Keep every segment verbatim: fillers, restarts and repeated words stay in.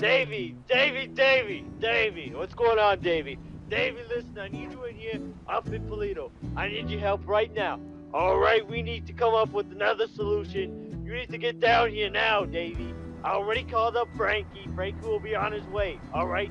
Davey, Davey, Davey, Davey, what's going on, Davey? Davey, listen, I need you in here up in Paleto. I need your help right now. All right, we need to come up with another solution. You need to get down here now, Davey. I already called up Frankie. Frankie will be on his way, all right?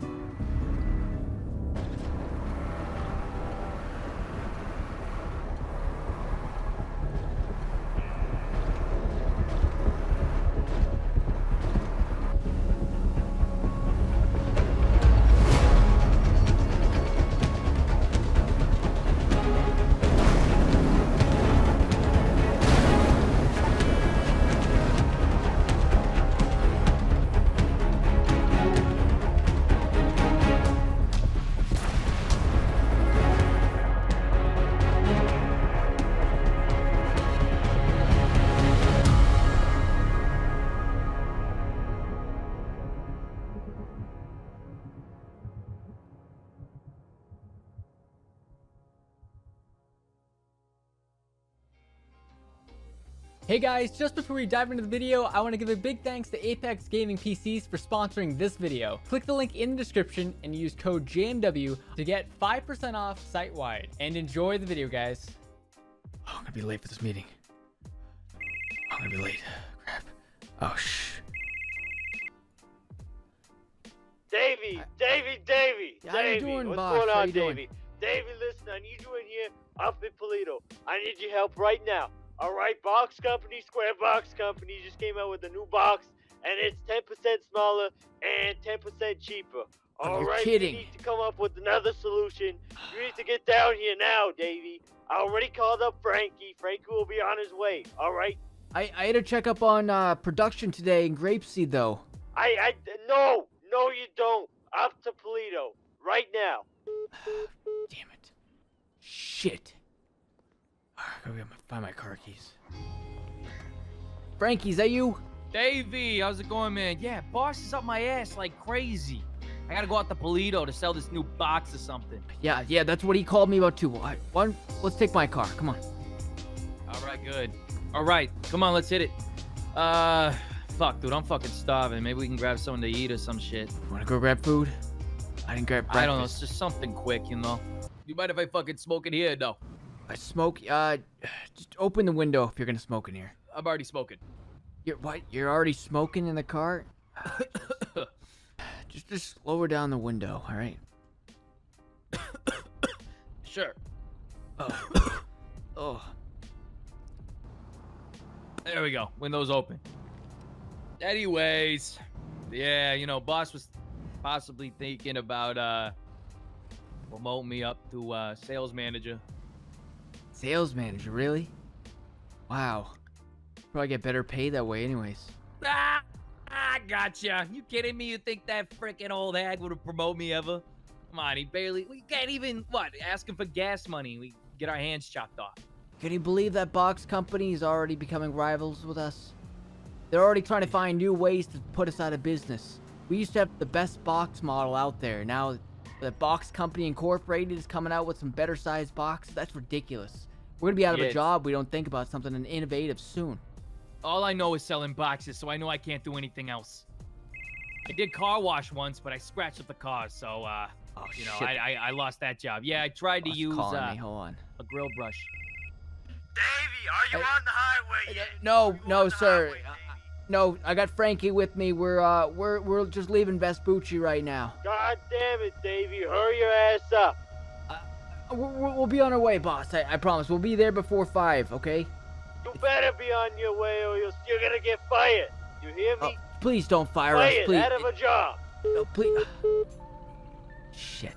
Hey guys, just before we dive into the video, I want to give a big thanks to Apex Gaming P Cs for sponsoring this video. Click the link in the description and use code J M W to get five percent off site-wide. And enjoy the video, guys. Oh, I'm gonna be late for this meeting. I'm gonna be late. Crap. Oh, shh. Davey, Davey, Davey, Davey. How you doing, what's boss? going on, Davey? Doing? Davey, listen, I need you in here up in Paleto. I need your help right now. All right, Box Company, Square Box Company just came out with a new box, and it's ten percent smaller and ten percent cheaper. All right, you need to come up with another solution. You need to get down here now, Davey. I already called up Frankie. Frankie will be on his way, all right? I, I had to check up on uh, production today in Grapeseed, though. I, I, no, no you don't. Up to Paleto, right now. Damn it. Shit. I gotta find my car keys. Frankie, is that you? Davey, how's it going, man? Yeah, boss is up my ass like crazy. I gotta go out to Paleto to sell this new box or something. Yeah, yeah, that's what he called me about too. Why, why, let's take my car. Come on. All right, good. All right, come on, let's hit it. Uh, fuck, dude, I'm fucking starving. Maybe we can grab something to eat or some shit. You wanna go grab food? I didn't grab breakfast. I don't know. It's just something quick, you know. You mind if I fucking smoke in here? No. I smoke, uh, just open the window if you're gonna smoke in here. I'm already smoking. You're, what? You're already smoking in the car? just, just lower down the window, all right? Sure. Oh. Oh. There we go, window's open. Anyways, yeah, you know, boss was possibly thinking about, uh, promoting me up to, uh, sales manager. Sales manager, really? Wow. Probably get better pay that way anyways. Ah, I gotcha. You kidding me? You think that frickin' old hag would promote me ever? Come on, he barely... We can't even, what, ask him for gas money. We get our hands chopped off. Can you believe that Box Company is already becoming rivals with us? They're already trying to find new ways to put us out of business. We used to have the best box model out there. Now the Box Company Incorporated is coming out with some better-sized boxes. That's ridiculous. We're gonna be out of yeah, a job. We don't think about something and innovative soon. All I know is selling boxes, so I know I can't do anything else. I did car wash once, but I scratched up the car, so uh, oh, you know, I, I I lost that job. Yeah, I tried to use uh, Hold on. a grill brush. Davey, are you I, on the highway yet? No, no, sir. Highway, no, I got Frankie with me. We're uh, we're we're just leaving Vespucci right now. God damn it, Davey! Hurry your ass up. We'll be on our way, boss. I, I promise. We'll be there before five, okay? You better be on your way or you're, you're gonna get fired. You hear me? Oh, please don't fire us, please. Out of a job. No, please. Shit.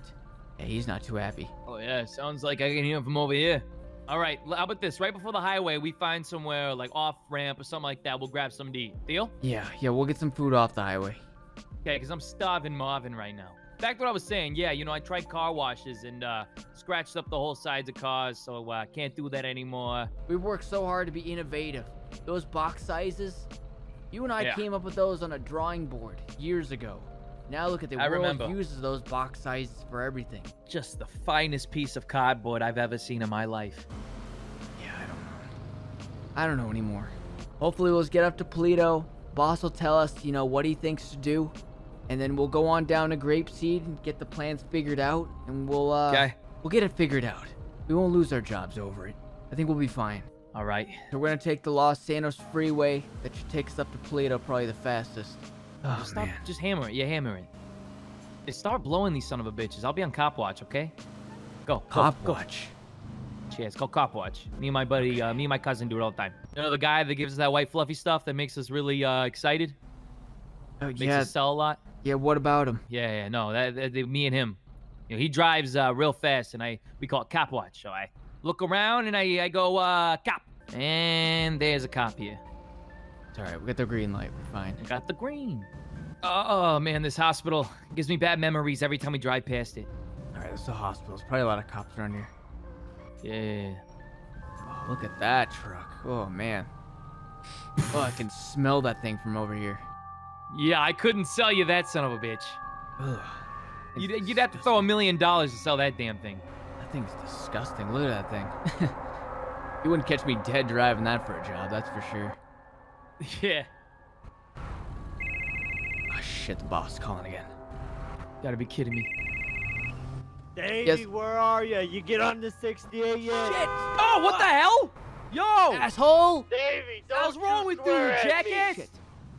Yeah, he's not too happy. Oh, yeah. Sounds like I can hear him from over here. All right. How about this? Right before the highway, we find somewhere like off-ramp or something like that. We'll grab some to eat. Deal? Yeah. Yeah, we'll get some food off the highway. Okay, because I'm starving Marvin right now. Back to what I was saying, yeah, you know, I tried car washes and uh, scratched up the whole sides of cars, so I uh, can't do that anymore. We worked so hard to be innovative. Those box sizes, you and I yeah. came up with those on a drawing board years ago. Now look at the I world remember. uses those box sizes for everything. Just the finest piece of cardboard I've ever seen in my life. Yeah, I don't know. I don't know anymore. Hopefully we'll just get up to Paleto. Boss will tell us, you know, what he thinks to do. and then we'll go on down to Grapeseed and get the plans figured out, and we'll uh okay. we'll get it figured out. We won't lose our jobs over it. I think we'll be fine. All right, so we're gonna take the Los Santos Freeway that takes us up to Paleto, probably the fastest. Oh, just, stop, just hammer it. Yeah, hammer it. They start blowing these son of a bitches. I'll be on cop watch, okay? Go. Cop go, watch. Go. Yeah, it's called cop watch. Me and my buddy, okay. uh, me and my cousin do it all the time. You know the guy that gives us that white fluffy stuff that makes us really uh, excited? Oh, makes yeah. us sell a lot? Yeah, what about him? Yeah, yeah no, that, that, that, me and him. You know, he drives uh, real fast, and I we call it cop watch. So I look around, and I, I go, uh, cop. And there's a cop here. It's all right. We got the green light. We're fine. We got the green. Oh, man, this hospital gives me bad memories every time we drive past it. All right, it's the hospital. There's probably a lot of cops around here. Yeah. Oh, look at that truck. Oh, man. Oh, I can smell that thing from over here. Yeah, I couldn't sell you that son of a bitch. Ugh. You'd, you'd have to throw a million dollars to sell that damn thing. That thing's disgusting. Look at that thing. You wouldn't catch me dead driving that for a job, that's for sure. Yeah. Oh, shit, the boss calling again. Gotta be kidding me. Davey, yes. Where are you? You get on the sixty-eight yet? Shit! Oh, what the hell? Yo! Asshole! Davey, don't What's wrong with you, jackass?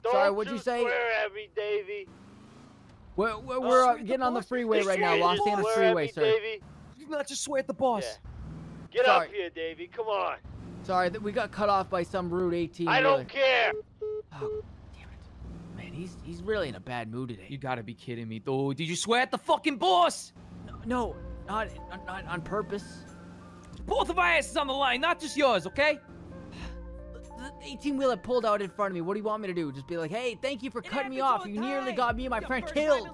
Sorry, what'd you say? Don't swear at me, Davey. We're, we're, we're uh, getting on the freeway right now, Los Santos Freeway, sir. Davey. You not just swear at the boss. Yeah. Get Sorry. up here, Davey. Come on. Sorry, that we got cut off by some rude eighteen. I don't care. Oh, damn it, man. He's he's really in a bad mood today. You gotta be kidding me, dude. Did you swear at the fucking boss? No, no not, not not on purpose. Both of our asses on the line, not just yours, okay? The eighteen-wheeler pulled out in front of me. What do you want me to do? Just be like, hey, thank you for it cutting me off. You time. nearly got me and my Your friend killed.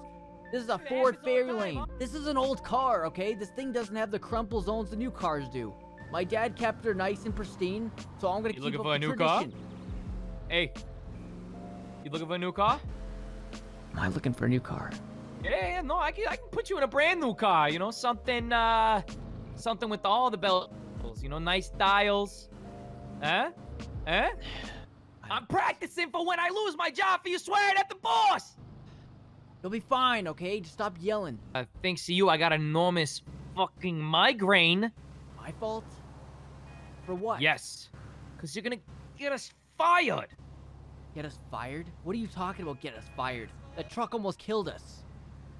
This is a it Ford Fairlane. Huh? This is an old car, okay? This thing doesn't have the crumple zones the new cars do. My dad kept her nice and pristine, so I'm gonna you keep looking up for a new tradition. car? Hey, you looking for a new car? Am I looking for a new car? Yeah, yeah no, I can, I can put you in a brand new car. You know, something, uh, something with all the bells. You know, nice dials. Huh? Huh? I'm practicing for when I lose my job for you swearing at the boss! You'll be fine, okay? Just stop yelling. Uh, thanks to you, I got an enormous fucking migraine. My fault? For what? Yes. Because you're gonna get us fired. Get us fired? What are you talking about, get us fired? That truck almost killed us.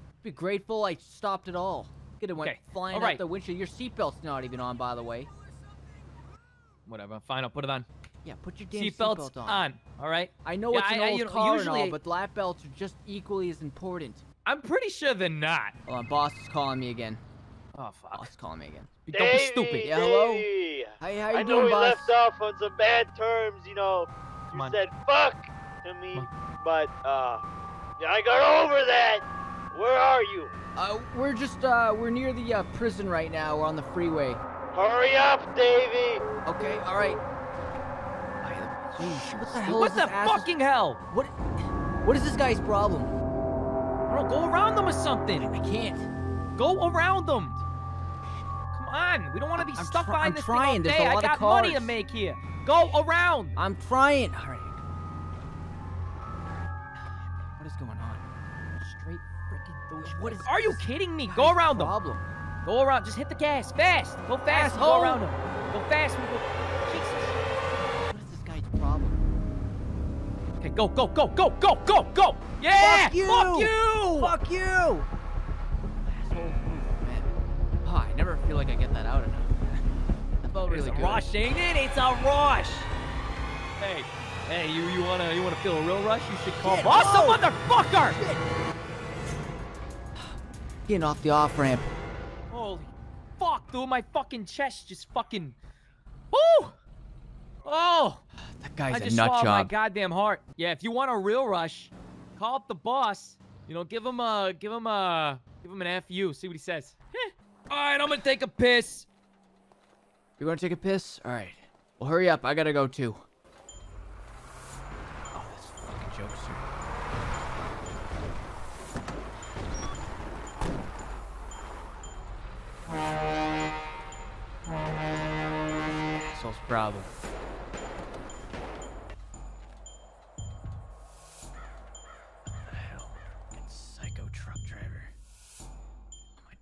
I'd be grateful I stopped it all. It okay. went flying all right. out the windshield. Your seatbelt's not even on, by the way. Whatever, fine, I'll put it on. Yeah, put your damn seatbelt seat on. on. All right. I know yeah, it's an I, old you know, car and all, but lap belts are just equally as important. I'm pretty sure they're not. Well, my boss is calling me again. Oh fuck! Boss is calling me again. Davey, Don't be stupid. Davey. Yeah, hello. Hey, how you I doing, know we boss? left off on some bad terms, you know. Come you on. said fuck to me, but uh, yeah, I got over that. Where are you? Uh, we're just uh, we're near the uh, prison right now. We're on the freeway. Hurry up, Davey. Okay. All right. Jeez, what the hell what is the fucking hell? What? What is this guy's problem? I don't go around them or something. I can't. Go around them. Come on, we don't want to be I'm stuck behind I'm this trying. thing all day. I got money to make here. Go around. I'm trying. All right. What is going on? Straight freaking through. What is? Are you kidding me? Go around problem. them. Go around. Just hit the gas fast. Go fast. Asshole. Go around them. Go fast. We go. Okay, go, go, go, go, go, go, go! Yeah! Fuck you! Fuck you! Fuck you! Asshole, man. Oh, I never feel like I get that out enough. That felt really good. It's a rush, ain't it? It's a rush! Hey, hey, you, you wanna you wanna feel a real rush? You should call Shit, boss whoa. a motherfucker! Shit. Getting off the off-ramp. Holy fuck, dude, my fucking chest just fucking... Woo! Oh! That guy's I a nut job. I just swallowed my goddamn heart. Yeah, if you want a real rush, call up the boss. You know, give him a, give him a, give him an F U. See what he says. All right, I'm gonna take a piss. You gonna take a piss? All right. Well, hurry up. I gotta go too. Oh, that's a fucking joke, sir. Asshole's problem.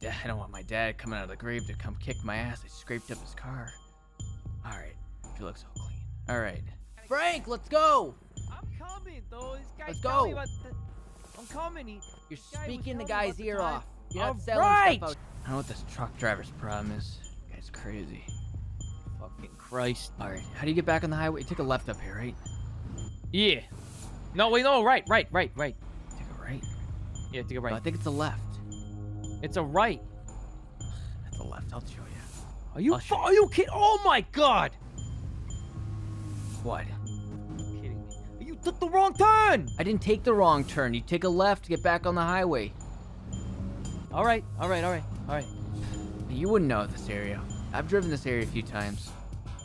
dad. I don't want my dad coming out of the grave to come kick my ass. I scraped up his car. All right, she looks so clean. All right, Frank, let's go. I'm coming, though. This guy let's go. About the... I'm coming. He... You're guy speaking the guy's ear the off. You're not selling right. stuff out. I don't know what this truck driver's problem is. This guy's crazy. Fucking Christ. All right, how do you get back on the highway? Take a left up here, right? Yeah. No, wait, no, right, right, right, right. Take a right. Yeah, take a right. No, I think it's a left. It's a right. That's a left. I'll show you. Are you? Are you kidding? Oh my God! What? Are you kidding me? You took the wrong turn. I didn't take the wrong turn. You take a left to get back on the highway. All right, all right, all right, all right. You wouldn't know this area. I've driven this area a few times.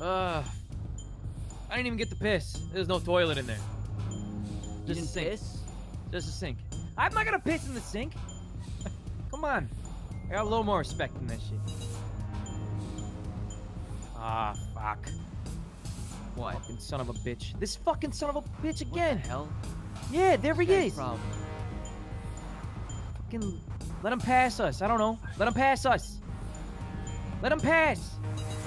Uh, I didn't even get to piss. There's no toilet in there. Just a sink. Piss? Just a sink. I'm not gonna piss in the sink. Come on. I got a little more respect than that shit. Ah, fuck. What? Fucking son of a bitch. This fucking son of a bitch again. What the hell? Yeah, there he is. Problem? Fucking let him pass us. I don't know. Let him pass us. Let him pass.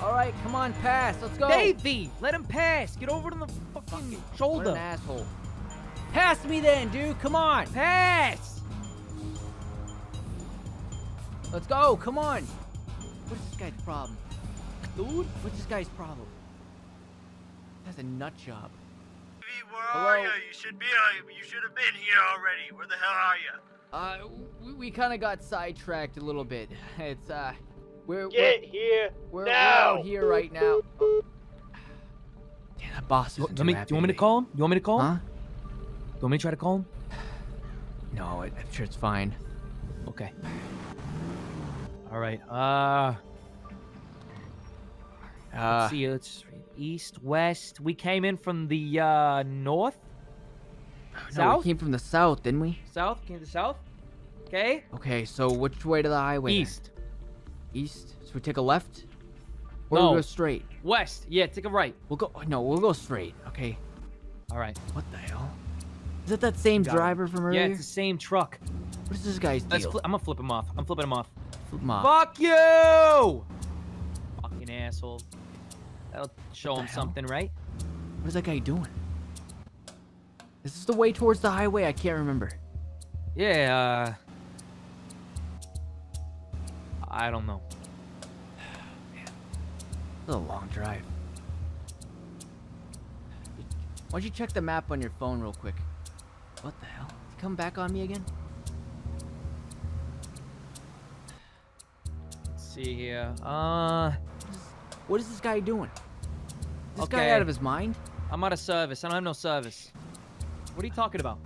All right, come on, pass. Let's go. Davey, let him pass. Get over to the fucking Fuck shoulder. What an asshole. Pass me then, dude. Come on. Pass. Let's go, come on! What is this guy's problem? Dude? What's this guy's problem? That's a nut job. Where Hello? are you? You should be, uh, you should have been here already. Where the hell are you? Uh, we, we kind of got sidetracked a little bit. It's, uh, we're- Get we're, here We're, we're out here right now. Oh. Damn, that boss isn't me, Do you want me to call him? You want me to call him? Huh? You want me to try to call him? No, it, I'm sure it's fine. Okay. All right. Uh, uh let's see. It's east, west. We came in from the uh, north. No, south. We came from the south, didn't we? South. Came to the south. Okay. Okay. So which way to the highway? East. Then? East. So we take a left. Or no. We go straight. West. Yeah. Take a right. We'll go. No. We'll go straight. Okay. All right. What the hell? Is that that same driver from earlier? Yeah, it's the same truck. What is this guy's deal? I'm gonna flip him off. I'm flipping him off. Mom. Fuck you! Fucking asshole. That'll show him hell? something, right? What is that guy doing? Is this the way towards the highway? I can't remember. Yeah, uh... I don't know. Man. This is a long drive. Why don't you check the map on your phone real quick? What the hell? Did he come back on me again? See here. Uh, what is this guy doing? Is this okay. guy out of his mind? I'm out of service. I don't have no service. What are you talking about?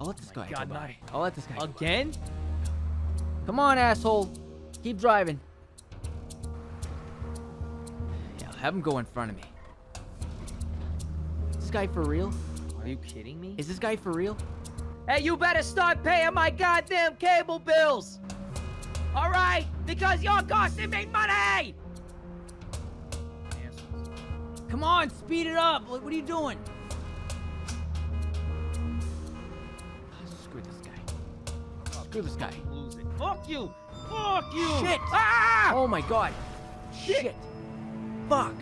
I'll let this oh guy God, no. I'll let this guy Again? Come on, asshole. Keep driving. Yeah, I'll have him go in front of me. Is this guy for real? Are you kidding me? Is this guy for real? Hey, you better start paying my goddamn cable bills! All right, because you're costing me money! Come on, speed it up! What are you doing? Oh, screw this guy. Screw this guy. Lose it. Fuck you! Fuck you! Shit! Ah! Oh my God. Shit. Shit. Fuck.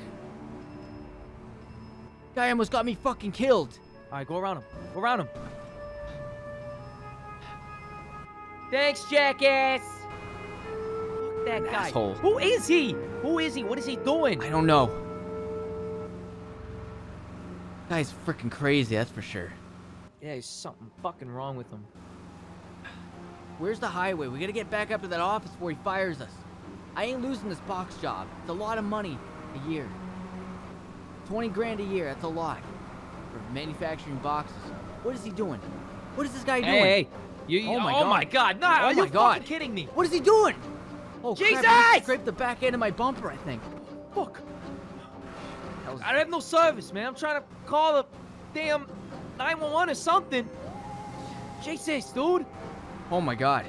Guy almost got me fucking killed. All right, go around him. Go around him. Thanks, jackass! That guy. Asshole. Who is he? Who is he? What is he doing? I don't know. Guy's freaking crazy, that's for sure. Yeah, there's something fucking wrong with him. Where's the highway? We gotta get back up to that office before he fires us. I ain't losing this box job. It's a lot of money a year. twenty grand a year, that's a lot. For manufacturing boxes. What is he doing? What is this guy doing? Hey, hey. You, you, oh my oh God. My God. No, oh are my you God. fucking kidding me? What is he doing? Oh, Jesus! Crap, I scraped the back end of my bumper, I think. Fuck. I don't have no service, man. I'm trying to call the damn nine one one or something. Jesus, dude. Oh my God.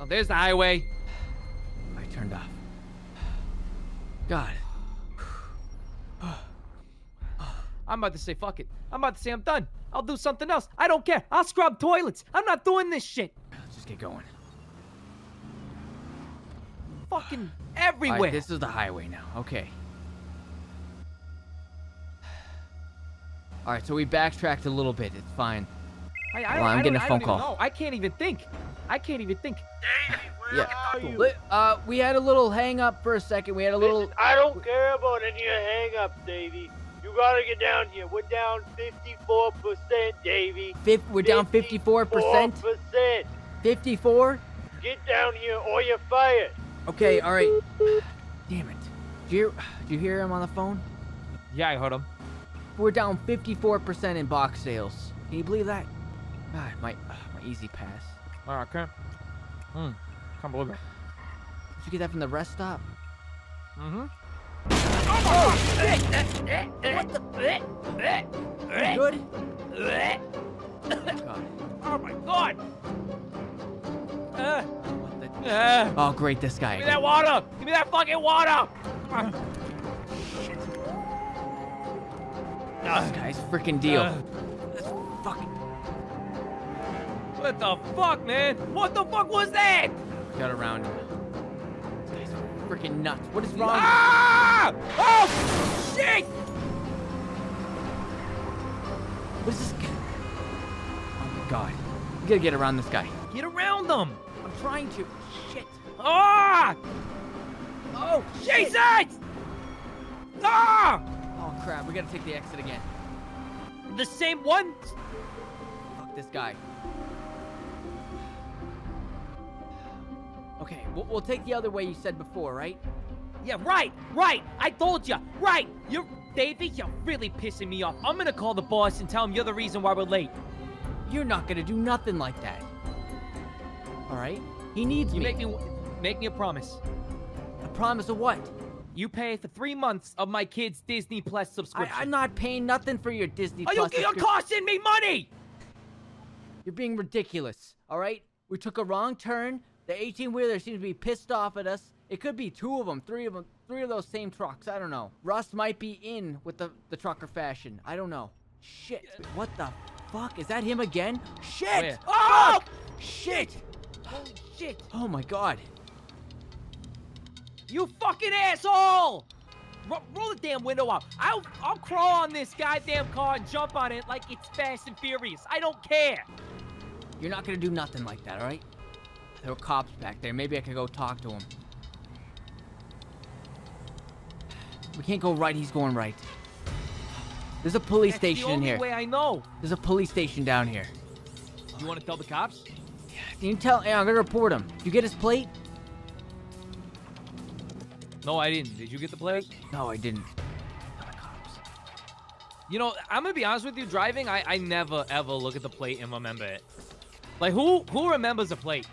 Oh, there's the highway. I turned off. God. I'm about to say fuck it. I'm about to say I'm done. I'll do something else. I don't care. I'll scrub toilets. I'm not doing this shit. Let's just get going. Fucking everywhere. All right, this is the highway now. Okay. All right, so we backtracked a little bit. It's fine. I, I, well, I'm I getting a phone I call. Know. I can't even think. I can't even think. Davey, where yeah. are you? Uh, we had a little hang-up for a second. We had a little... Listen, I don't care about any hang-up, Davey. You gotta get down here. We're down fifty-four percent, Davey. Fif we're fifty-four down fifty-four percent? fifty-four percent. fifty-four? Get down here or you're fired. Okay, all right. Damn it. Do you, do you hear him on the phone? Yeah, I heard him. We're down fifty-four percent in box sales. Can you believe that? God, my, uh, my easy pass. All right, I can't. Mm, can't believe it. Did you get that from the rest stop? Mm-hmm. Oh, shit! What the? You good? God. Oh my God! Uh, what the? Uh, oh great, this guy. Give me that water! Give me that fucking water! Come on. Shit. Uh, this guy's freaking deal. Uh, this fucking. What the fuck, man? What the fuck was that? We got around him. This guy's freaking nuts. What is wrong? Ah! Oh, shit! What is this? Oh my God. We gotta get around this guy. Get around them. I'm trying to. Shit. Ah! Oh, Jesus! Shit. Ah! Oh crap. We gotta take the exit again. The same one? Fuck this guy. Okay, we'll, we'll take the other way you said before, right? Yeah, right, right. I told you, right. You're, Davey, you're really pissing me off. I'm gonna call the boss and tell him you're the reason why we're late. You're not gonna do nothing like that. All right? He needs you me. You make me, make me a promise. A promise of what? You pay for three months of my kid's Disney Plus subscription. I, I'm not paying nothing for your Disney Plus subscription. You're costing me money. You're being ridiculous, all right? We took a wrong turn. The eighteen-wheeler seems to be pissed off at us. It could be two of them, three of them, three of those same trucks. I don't know. Rust might be in with the, the trucker fashion. I don't know. Shit. What the fuck? Is that him again? Shit! Oh, yeah. Oh! Fuck! Shit! Holy shit. Oh, my God. You fucking asshole! R roll the damn window out. I'll, I'll crawl on this goddamn car and jump on it like it's Fast and Furious. I don't care. You're not going to do nothing like that, all right? There were cops back there. Maybe I can go talk to him. We can't go right. He's going right. There's a police That's station the only in here. Way I know. There's a police station down here. You want to tell the cops? Yeah. Can you tell? Yeah, I'm gonna report him. You get his plate? No, I didn't. Did you get the plate? No, I didn't. You know, I'm gonna be honest with you. Driving, I I never ever look at the plate and remember it. Like who who remembers a plate?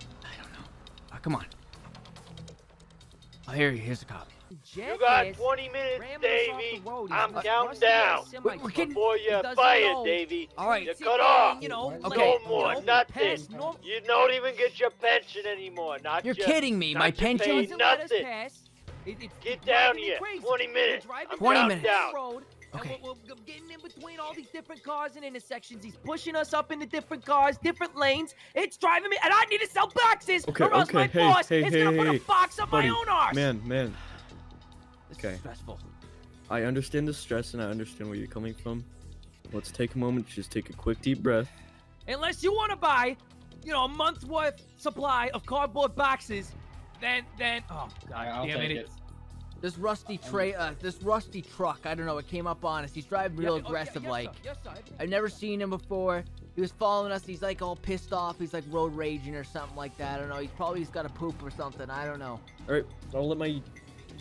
Come on. Oh, here he is, the cop. You got twenty minutes, Davey. I'm counting down. We're getting... Before you're fired, Davey. All right. You're cut off. You know, okay. No more. Nothing. You don't even get your pension anymore. Not you're your, kidding me. My pension? Nothing. Get down here. twenty minutes. twenty minutes. Down. Okay. We're, we're getting in between all these different cars and intersections. He's pushing us up into different cars, different lanes. It's driving me, and I need to sell boxes, okay, or else okay. my hey, boss hey, is hey, gonna hey, put a box up buddy. my own arse. Man, man. This okay. is stressful. I understand the stress, and I understand where you're coming from. Let's take a moment, just take a quick deep breath. Unless you want to buy, you know, a month's worth supply of cardboard boxes, then, then, oh God, I'll damn it. it. This rusty tray, uh, this rusty truck, I don't know, it came up on us. He's driving real yeah, aggressive, oh, yeah, yes, like. Yes, sir. Yes, sir. I've never seen him before. He was following us. He's, like, all pissed off. He's, like, road raging or something like that. I don't know. He's probably just got a poop or something. I don't know. All right. I'll let my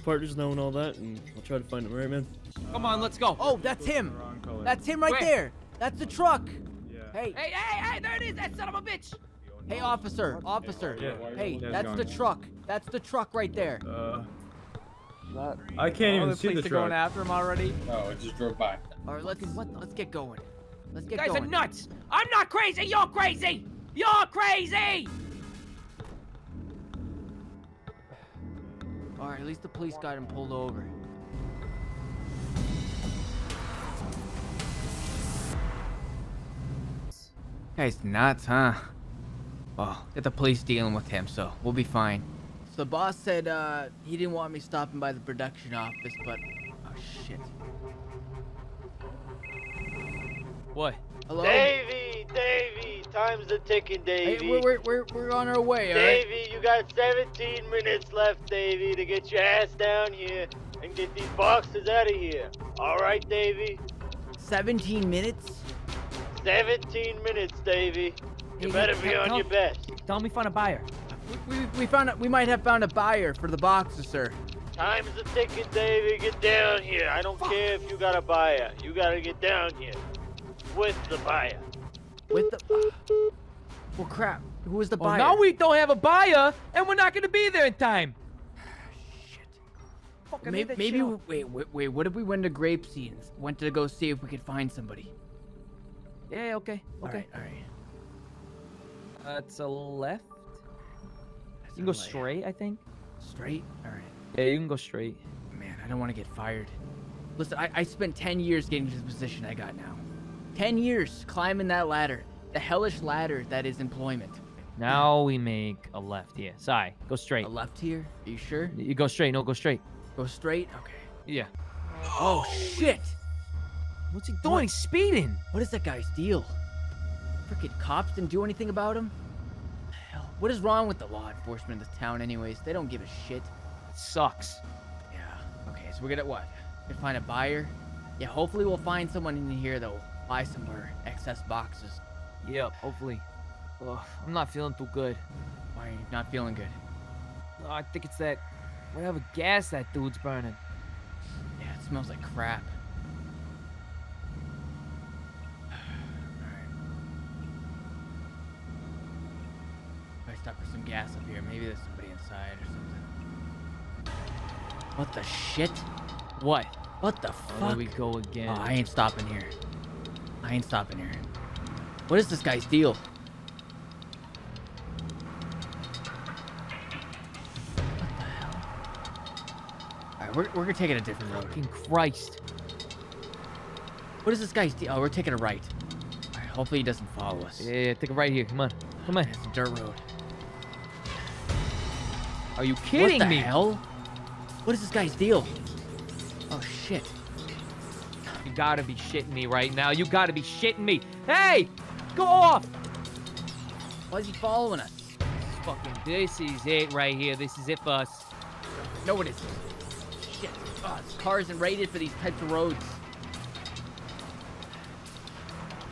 partners know and all that, and I'll try to find him. All right, man? Come on. Let's go. Oh, that's him. That's him right Where? there. That's the truck. Yeah. Hey. Hey, hey, hey. There it is. That son of a bitch. Hey, officer. Officer. Yeah. Hey, that's gone. the truck. That's the truck right there. Uh... That, I can't even see the truck. Are going after him already? No, it just drove by. All right, let's what, let's get going. Let's get going. You guys going. are nuts. I'm not crazy. You're crazy. You're crazy. All right, at least the police got him pulled over. It's nuts, huh? Well, get the police dealing with him, so we'll be fine. So the boss said uh, he didn't want me stopping by the production office, but... Oh, shit. What? Hello? Davey! Davey! Time's a ticking, Davey. Hey, we're, we're, we're on our way, alright? Davey, you got seventeen minutes left, Davey, to get your ass down here and get these boxes out of here. Alright, Davey? seventeen minutes? seventeen minutes, Davey. You hey, better hey, be tell, on your best. Tell me we found a buyer. We, we, we found a, we might have found a buyer for the boxes, sir. Time's a ticket, Davey. Get down here. I don't Fuck. care if you got a buyer. You gotta get down here. With the buyer. With the... Uh, well, crap. Who is the buyer? Well, now we don't have a buyer, and we're not gonna be there in time. Shit. Fuck, I maybe, maybe we, wait, wait, wait. What if we went to Grapeseed? Went to go see if we could find somebody. Yeah, okay. Okay. All right, all right. That's uh, a left. That's you can go left. straight, I think. Straight? All right. Yeah, you can go straight. Man, I don't want to get fired. Listen, I, I spent ten years getting to the position I got now. ten years climbing that ladder. The hellish ladder that is employment. Now we make a left here. Sorry, go straight. A left here? Are you sure? You go straight. No, go straight. Go straight? Okay. Yeah. Oh, shit. What's he doing? What? He's speeding. What is that guy's deal? Freaking cops didn't do anything about him? What the hell? What is wrong with the law enforcement of this town anyways? They don't give a shit. It sucks. Yeah. Okay, so we're gonna what? We're gonna find a buyer? Yeah, hopefully we'll find someone in here that will buy some more excess boxes. Yep, hopefully. Ugh, I'm not feeling too good. Why are you not feeling good? Oh, I think it's that whatever gas that dude's burning. Yeah, it smells like crap. For some gas up here. Maybe there's somebody inside or something. What the shit? What? What the fuck? Oh, there we go again. Oh, I ain't stopping here. I ain't stopping here. What is this guy's deal? What the hell? Alright, we're, we're gonna take it a different road. Fucking Christ. What is this guy's deal? Oh, we're taking a right. Alright, hopefully he doesn't follow us. Yeah, yeah, take a right here. Come on. Come on. It's a dirt road. Are you kidding me? What the hell? What is this guy's deal? Oh, shit. You gotta be shitting me right now. You gotta be shitting me. Hey! Go off! Why is he following us? Fucking, this is it right here. This is it for us. No, it isn't. Shit. Oh, this car isn't rated for these types of roads.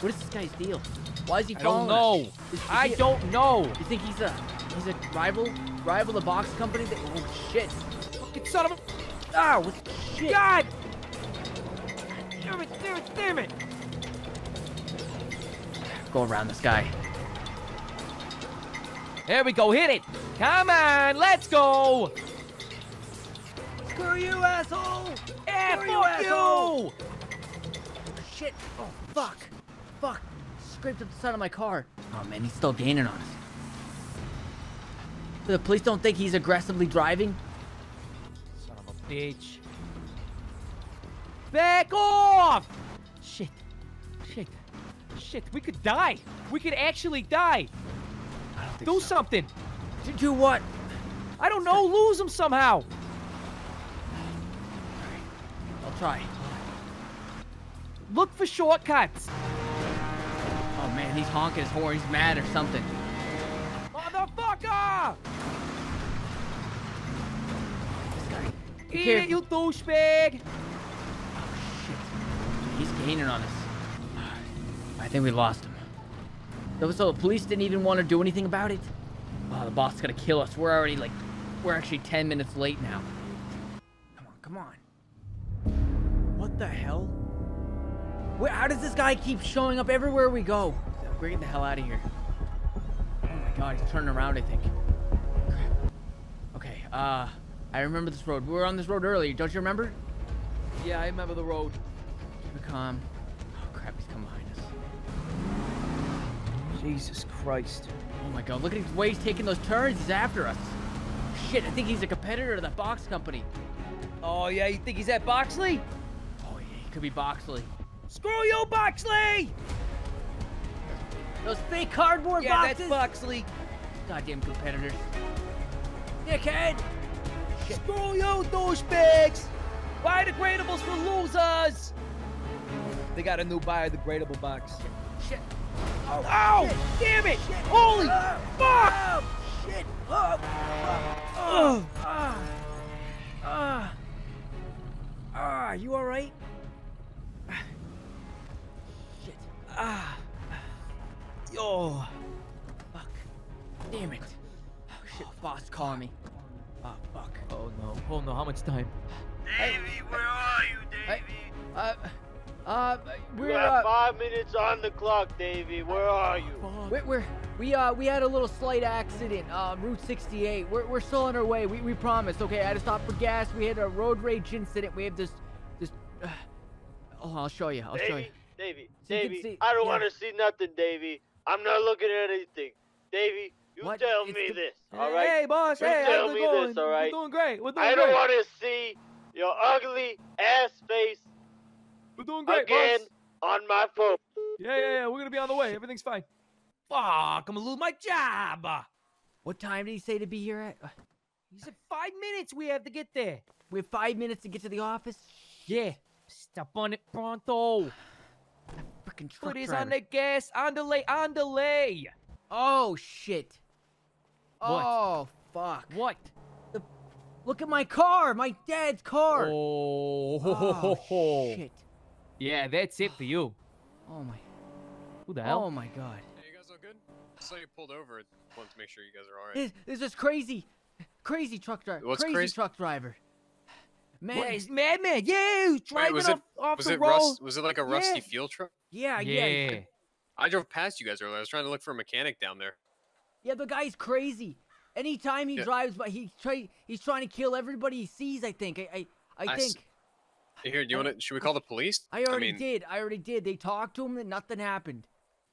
What is this guy's deal? Why is he following us? I don't know. Us? Is, is I a, don't know. You think he's a... He's a rival? Rival the Box Company? That, oh, shit. Fucking son of a... Ah, what the shit? God! Damn it, damn it, damn it! Go around this guy. There we go, hit it! Come on, let's go! Screw you, asshole! Yeah, Screw you, asshole! You. Shit, oh, fuck. Fuck. Scraped up the side of my car. Oh, man, he's still gaining on us. So the police don't think he's aggressively driving? Son of a bitch. Back off! Shit. Shit. Shit. We could die. We could actually die. I don't think do so. something. To do what? I don't know. Lose him somehow. All right. I'll try. Look for shortcuts. Oh, man. He's honking his horn. He's mad or something. Motherfucker! Eat it, you douchebag! Oh, shit. He's gaining on us. I think we lost him. So the police didn't even want to do anything about it? Oh, the boss is gonna kill us. We're already, like... We're actually ten minutes late now. Come on, come on. What the hell? Where, how does this guy keep showing up everywhere we go? We're getting the hell out of here. God, he's turning around, I think. Crap. Okay, uh, I remember this road. We were on this road earlier, don't you remember? Yeah, I remember the road. Keep it calm. Oh, crap, he's come behind us. Jesus Christ. Oh, my God, look at his way he's taking those turns. He's after us. Shit, I think he's a competitor to the Box Company. Oh, yeah, you think he's at Boxley? Oh, yeah, he could be Boxley. Screw you, Boxley! Those big cardboard yeah, boxes. Yeah, that's Boxley. Goddamn competitors. Dickhead. Shit. Screw you, douchebags. Biodegradables for losers. They got a new biodegradable box. Shit. Shit. Oh, ow! Shit. Damn it! Shit. Holy oh, fuck! Oh, shit! Oh, oh, oh. Ah. Ah. Ah. You all right? Shit. Ah. Yo. Fuck. Damn it. Oh, shit. Oh, boss, call me. Oh, fuck. Oh, no. Oh, no. How much time? Davey, I, where I, are you, Davey? I, uh... Uh, we're, we're uh, five minutes on the clock, Davey. Where are you? We're, we're we uh we had a little slight accident. Um, uh, Route sixty-eight. We're we're still on our way. We we promised. Okay, I had to stop for gas. We had a road rage incident. We have this this. Uh, oh, I'll show you. I'll Davey, show you. Davey, so Davey, see, I don't yeah. want to see nothing, Davey. I'm not looking at anything, Davey. You what? tell it's me the, this, hey, all right? Hey, boss. You hey, tell me going? this, all right? We're doing great. We're doing I don't want to see your ugly ass face. We're doing great, Again, boss. on my phone. Yeah, yeah, yeah. We're gonna be on the way. Everything's fine. Fuck! I'm gonna lose my job. What time did he say to be here at? He said five minutes. We have to get there. We have five minutes to get to the office. Yeah. Step on it, pronto. Freaking truck Put his driver. on the gas. On delay. On delay. Oh shit. What? Oh fuck. What? The... Look at my car. My dad's car. Oh, oh shit. Yeah, that's it for you. Oh my. Who the hell? Oh my god. Hey, you guys all good? I saw you pulled over. I wanted to make sure you guys are all right. This, this is crazy. Crazy truck driver. What's crazy? Crazy truck driver. Man, madman. Yeah, he's driving Wait, was off, it, off was the it road. Rust, was it like a rusty yeah. fuel truck? Yeah, yeah, yeah. I drove past you guys earlier. I was trying to look for a mechanic down there. Yeah, the guy's crazy. Anytime he yeah. drives by, he try, he's trying to kill everybody he sees, I think. I, I, I, I think. Here, do you want to? Should we call the police? I already I mean, did. I already did. They talked to him, and nothing happened.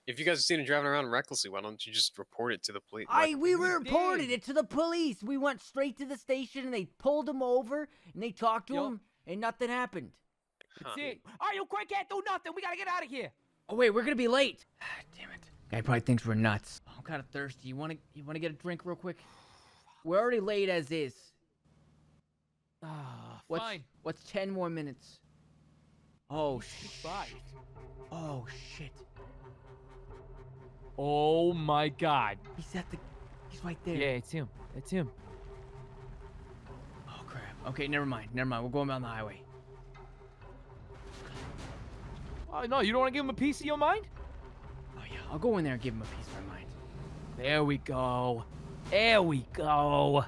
If you guys have seen him driving around recklessly, why don't you just report it to the police? I we reported it to the police. We went straight to the station, and they pulled him over, and they talked to yep. him, and nothing happened. That's huh. it. All right, you quick, can't do nothing. We gotta get out of here. Oh wait, we're gonna be late. Ah, damn it. Guy probably thinks we're nuts. I'm kind of thirsty. You wanna? You wanna get a drink real quick? We're already late as is. Ah, oh, fine. What's ten more minutes? Oh shit! Oh shit! Oh my god! He's at the. He's right there. Yeah, it's him. It's him. Oh crap! Okay, never mind. Never mind. We're going down the highway. Oh no! You don't want to give him a piece of your mind? Oh yeah, I'll go in there and give him a piece of my mind. There we go. There we go,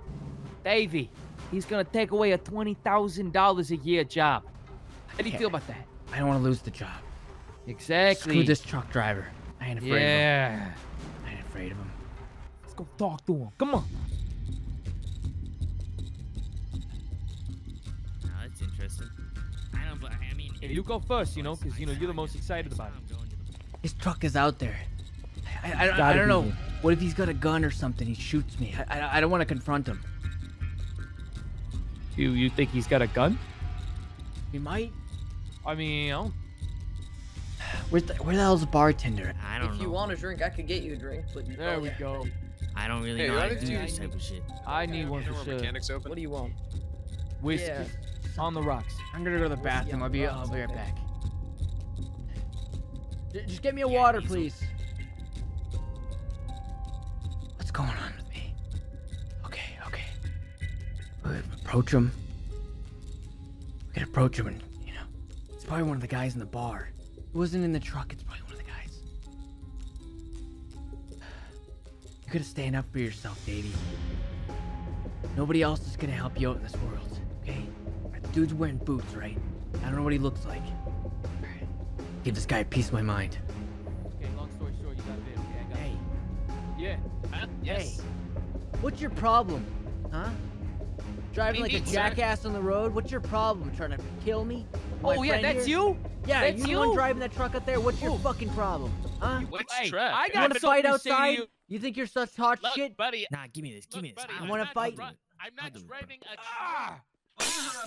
Davey. He's gonna take away a twenty thousand dollars a year job. How do you feel about that? I don't want to lose the job. Exactly. Screw this truck driver. I ain't afraid yeah. of him. I ain't afraid of him. Let's go talk to him. Come on. Oh, that's interesting. I don't. I mean, hey, you go first, you know, because you know you're the most excited about it. His truck is out there. I, I, I, I don't know. Here. What if he's got a gun or something? He shoots me. I, I, I don't want to confront him. You, you think he's got a gun? He might. I mean, you know. Where's the, where the hell's the bartender? I don't if know. If you want a drink, I could get you a drink. But you there we it. go. I don't really hey, know how to do you this need, type of shit. I need one for sure. Open? What do you want? Whiskey. Yeah. On the rocks. I'm going to go to the bathroom. I'll be, I'll be right back. Just get me a yeah, water, easy. please. What's going on? Approach him. We can approach him and, you know, it's probably one of the guys in the bar. It wasn't in the truck, it's probably one of the guys. You gotta stand up for yourself, Davey. Nobody else is gonna help you out in this world, okay? The dude's wearing boots, right? I don't know what he looks like. Alright. Give this guy a piece of my mind. Okay, long story short, you got it, okay? I got hey. Yeah. Huh? Yes. Hey. What's your problem? Huh? Driving like a jackass on the road? What's your problem? Trying to kill me? Oh, yeah, that's you? Yeah, you're the one driving that truck up there? What's your fucking problem? Huh? What's trash? I got to fight outside? You think you're such hot shit? Nah, give me this. Give me this. I want to fight. I'm not driving a truck.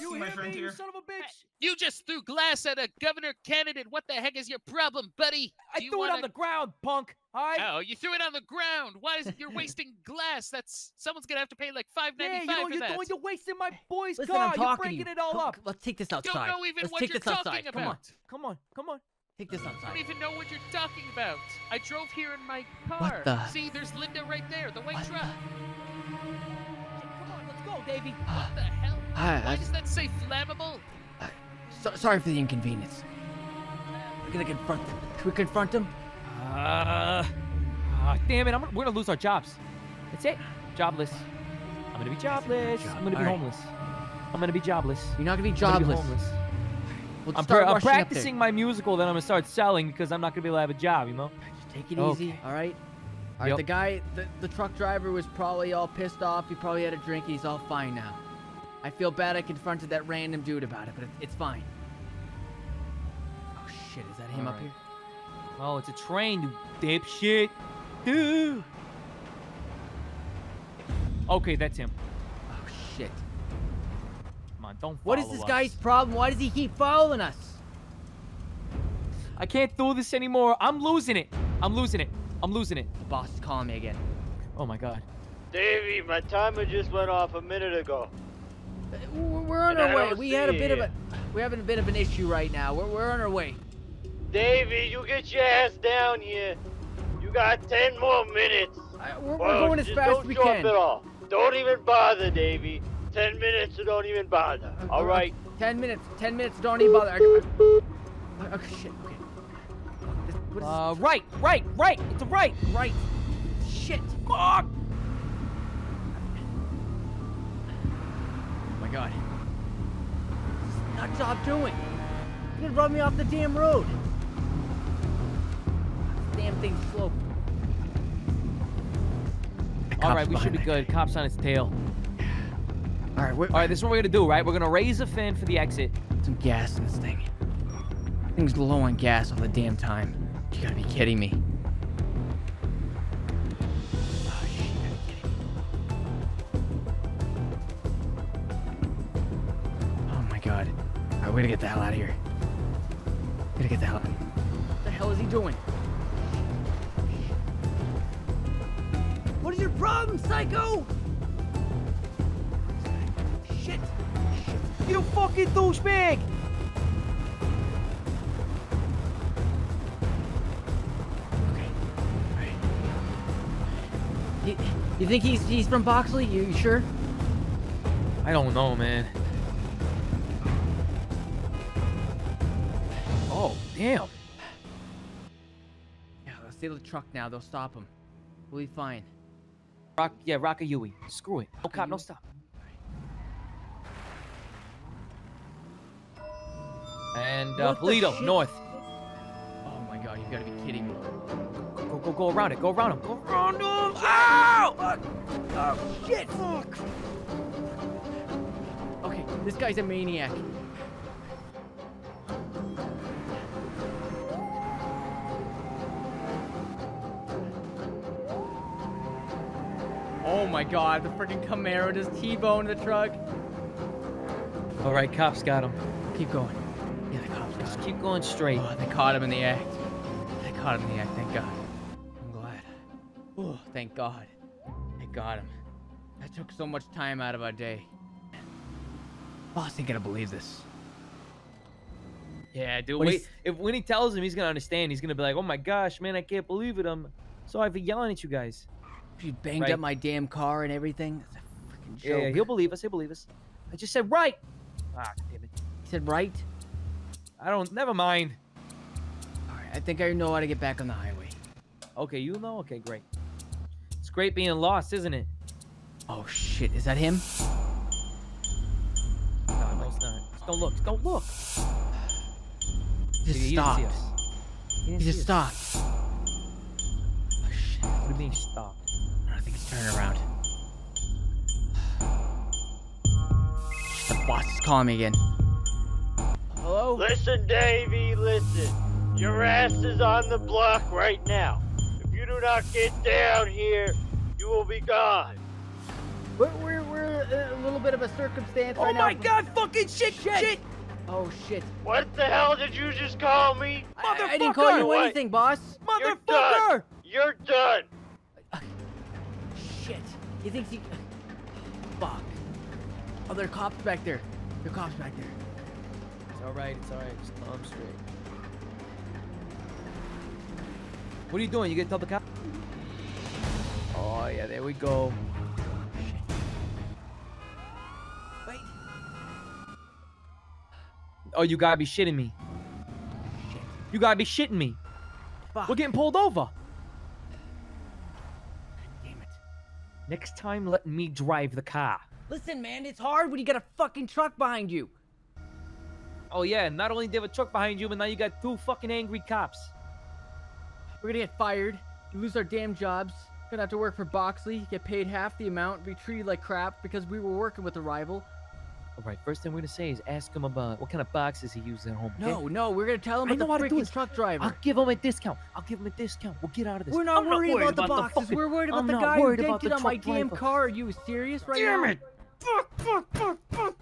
You hit me, you son of a bitch! You just threw glass at a governor candidate. What the heck is your problem, buddy? I threw it on the ground, punk. Alright? Oh, you threw it on the ground. Why is it you're wasting glass? That's someone's gonna have to pay like five ninety five for that. Yeah, you're wasting my boy's car. You're breaking it all up. Let's take this outside. Don't know even what you're talking about. Come on, come on, come on. Take this outside. I don't even know what you're talking about. I drove here in my car. What the? See, there's Linda right there, the white truck. Come on, let's go, Davey. What the hell? Uh, Why does that say flammable? Uh, so, sorry for the inconvenience. We're gonna confront them. Should we confront them? Uh, uh, damn it, I'm gonna, we're gonna lose our jobs. That's it. Jobless. I'm gonna be jobless. I'm gonna be homeless. I'm gonna be jobless. You're not gonna be jobless. I'm, gonna be homeless. We'll I'm, pra I'm practicing my musical, then I'm gonna start selling because I'm not gonna be able to have a job, you know? Just take it okay. easy, all right? All right, yep. the guy, the, the truck driver was probably all pissed off. He probably had a drink. He's all fine now. I feel bad I confronted that random dude about it, but it's fine. Oh shit, is that him All up right. here? Oh, it's a train, you dipshit. Dude. Okay, that's him. Oh shit. Come on, don't follow What is this us. guy's problem? Why does he keep following us? I can't do this anymore. I'm losing it. I'm losing it. I'm losing it. The boss is calling me again. Oh my god. Davey, my timer just went off a minute ago. We're on and our way. We had a bit of a, we're having a bit of an issue right now. We're we're on our way. Davey, you get your ass down here. You got ten more minutes. I, we're, well, we're going as fast as we can. Don't jump at all. Don't even bother, Davey. Ten minutes, so don't even bother. Uh, all uh, right. Ten minutes. Ten minutes. Don't even bother. Okay, shit. Okay. This, what is uh, this? right, right, right. It's a right, right. Shit. Fuck. God. What's this nutjob doing? He's gonna run me off the damn road. This damn thing's slow. Alright, we should be good. Cop's on its tail. Alright, Alright, this is what we're gonna do, right? We're gonna raise a fin for the exit. Some gas in this thing. Thing's low on gas all the damn time. You gotta be kidding me. God. All right, we gotta get the hell out of here. We gotta get the hell out of here. What the hell is he doing? What is your problem, psycho? Shit. Shit. You fucking douchebag! Okay. All right. You, you think he's he's from Boxley? You, you sure? I don't know, man. Oh, damn. Yeah, let's steal the truck now. They'll stop him. We'll be fine. Rock, yeah, Rock a Yui. Screw it. No cop, no stop. And, uh, Paleto, north. Oh my god, you've got to be kidding me. Go, go, go, go around it. Go around him. Go around him. Ow! Oh, oh, shit. Fuck. Okay, this guy's a maniac. Oh my god, the freaking Camaro just T-boned the truck. Alright, cops got him. Keep going. Yeah, the cops got Just him. keep going straight. Oh, they caught him in the act. They caught him in the act, thank god. I'm glad. Oh, thank god. They got him. That took so much time out of our day. Boss ain't gonna believe this. Yeah, dude, wait, if, when he tells him, he's gonna understand. He's gonna be like, oh my gosh, man, I can't believe it. I'm sorry for yelling at you guys. You banged right. up my damn car and everything. That's a fucking joke. Yeah, he'll believe us. He'll believe us. I just said right. Ah, damn it. You said right? I don't. Never mind. All right. I think I know how to get back on the highway. Okay, you know? Okay, great. It's great being lost, isn't it? Oh, shit. Is that him? No, no, it's not. Just don't look. Just don't look. He just Dude, stopped. He, didn't see us. he, didn't he just see us. stopped. Oh, shit. What do you mean he stopped? I think he's turning around. The boss is calling me again. Hello? Listen, Davey, listen. Your ass is on the block right now. If you do not get down here, you will be gone. Where, where, where a, a little bit of a circumstance oh right now. Oh my god, fucking shit, shit, shit! Oh shit. What the hell did you just call me? Motherfucker! I, I didn't call you what? anything, boss. Motherfucker! You're done! You're done. Shit. He thinks he... Fuck. Oh, there are cops back there. There are cops back there. It's alright, it's alright. Just calm straight. What are you doing? You gonna tell the cop? Oh yeah, there we go. Oh, you gotta be shitting me. Shit. You gotta be shitting me. Fuck. We're getting pulled over. Damn it. Next time, let me drive the car. Listen, man, it's hard when you got a fucking truck behind you. Oh, yeah, not only did you have a truck behind you, but now you got two fucking angry cops. We're gonna get fired, lose our damn jobs, gonna have to work for Boxley, get paid half the amount, be treated like crap because we were working with a rival. All right, first thing we're gonna say is ask him about what kind of boxes he uses at home. Okay? No, no, we're gonna tell him about the freaking truck driver. I'll give him a discount. I'll give him a discount. We'll get out of this. We're not, worried, not worried about the about boxes. The we're worried about I'm the guy who didn't get on my driver. damn car. Are you serious right damn now? Damn it! Fuck! Fuck! Fuck! Fuck!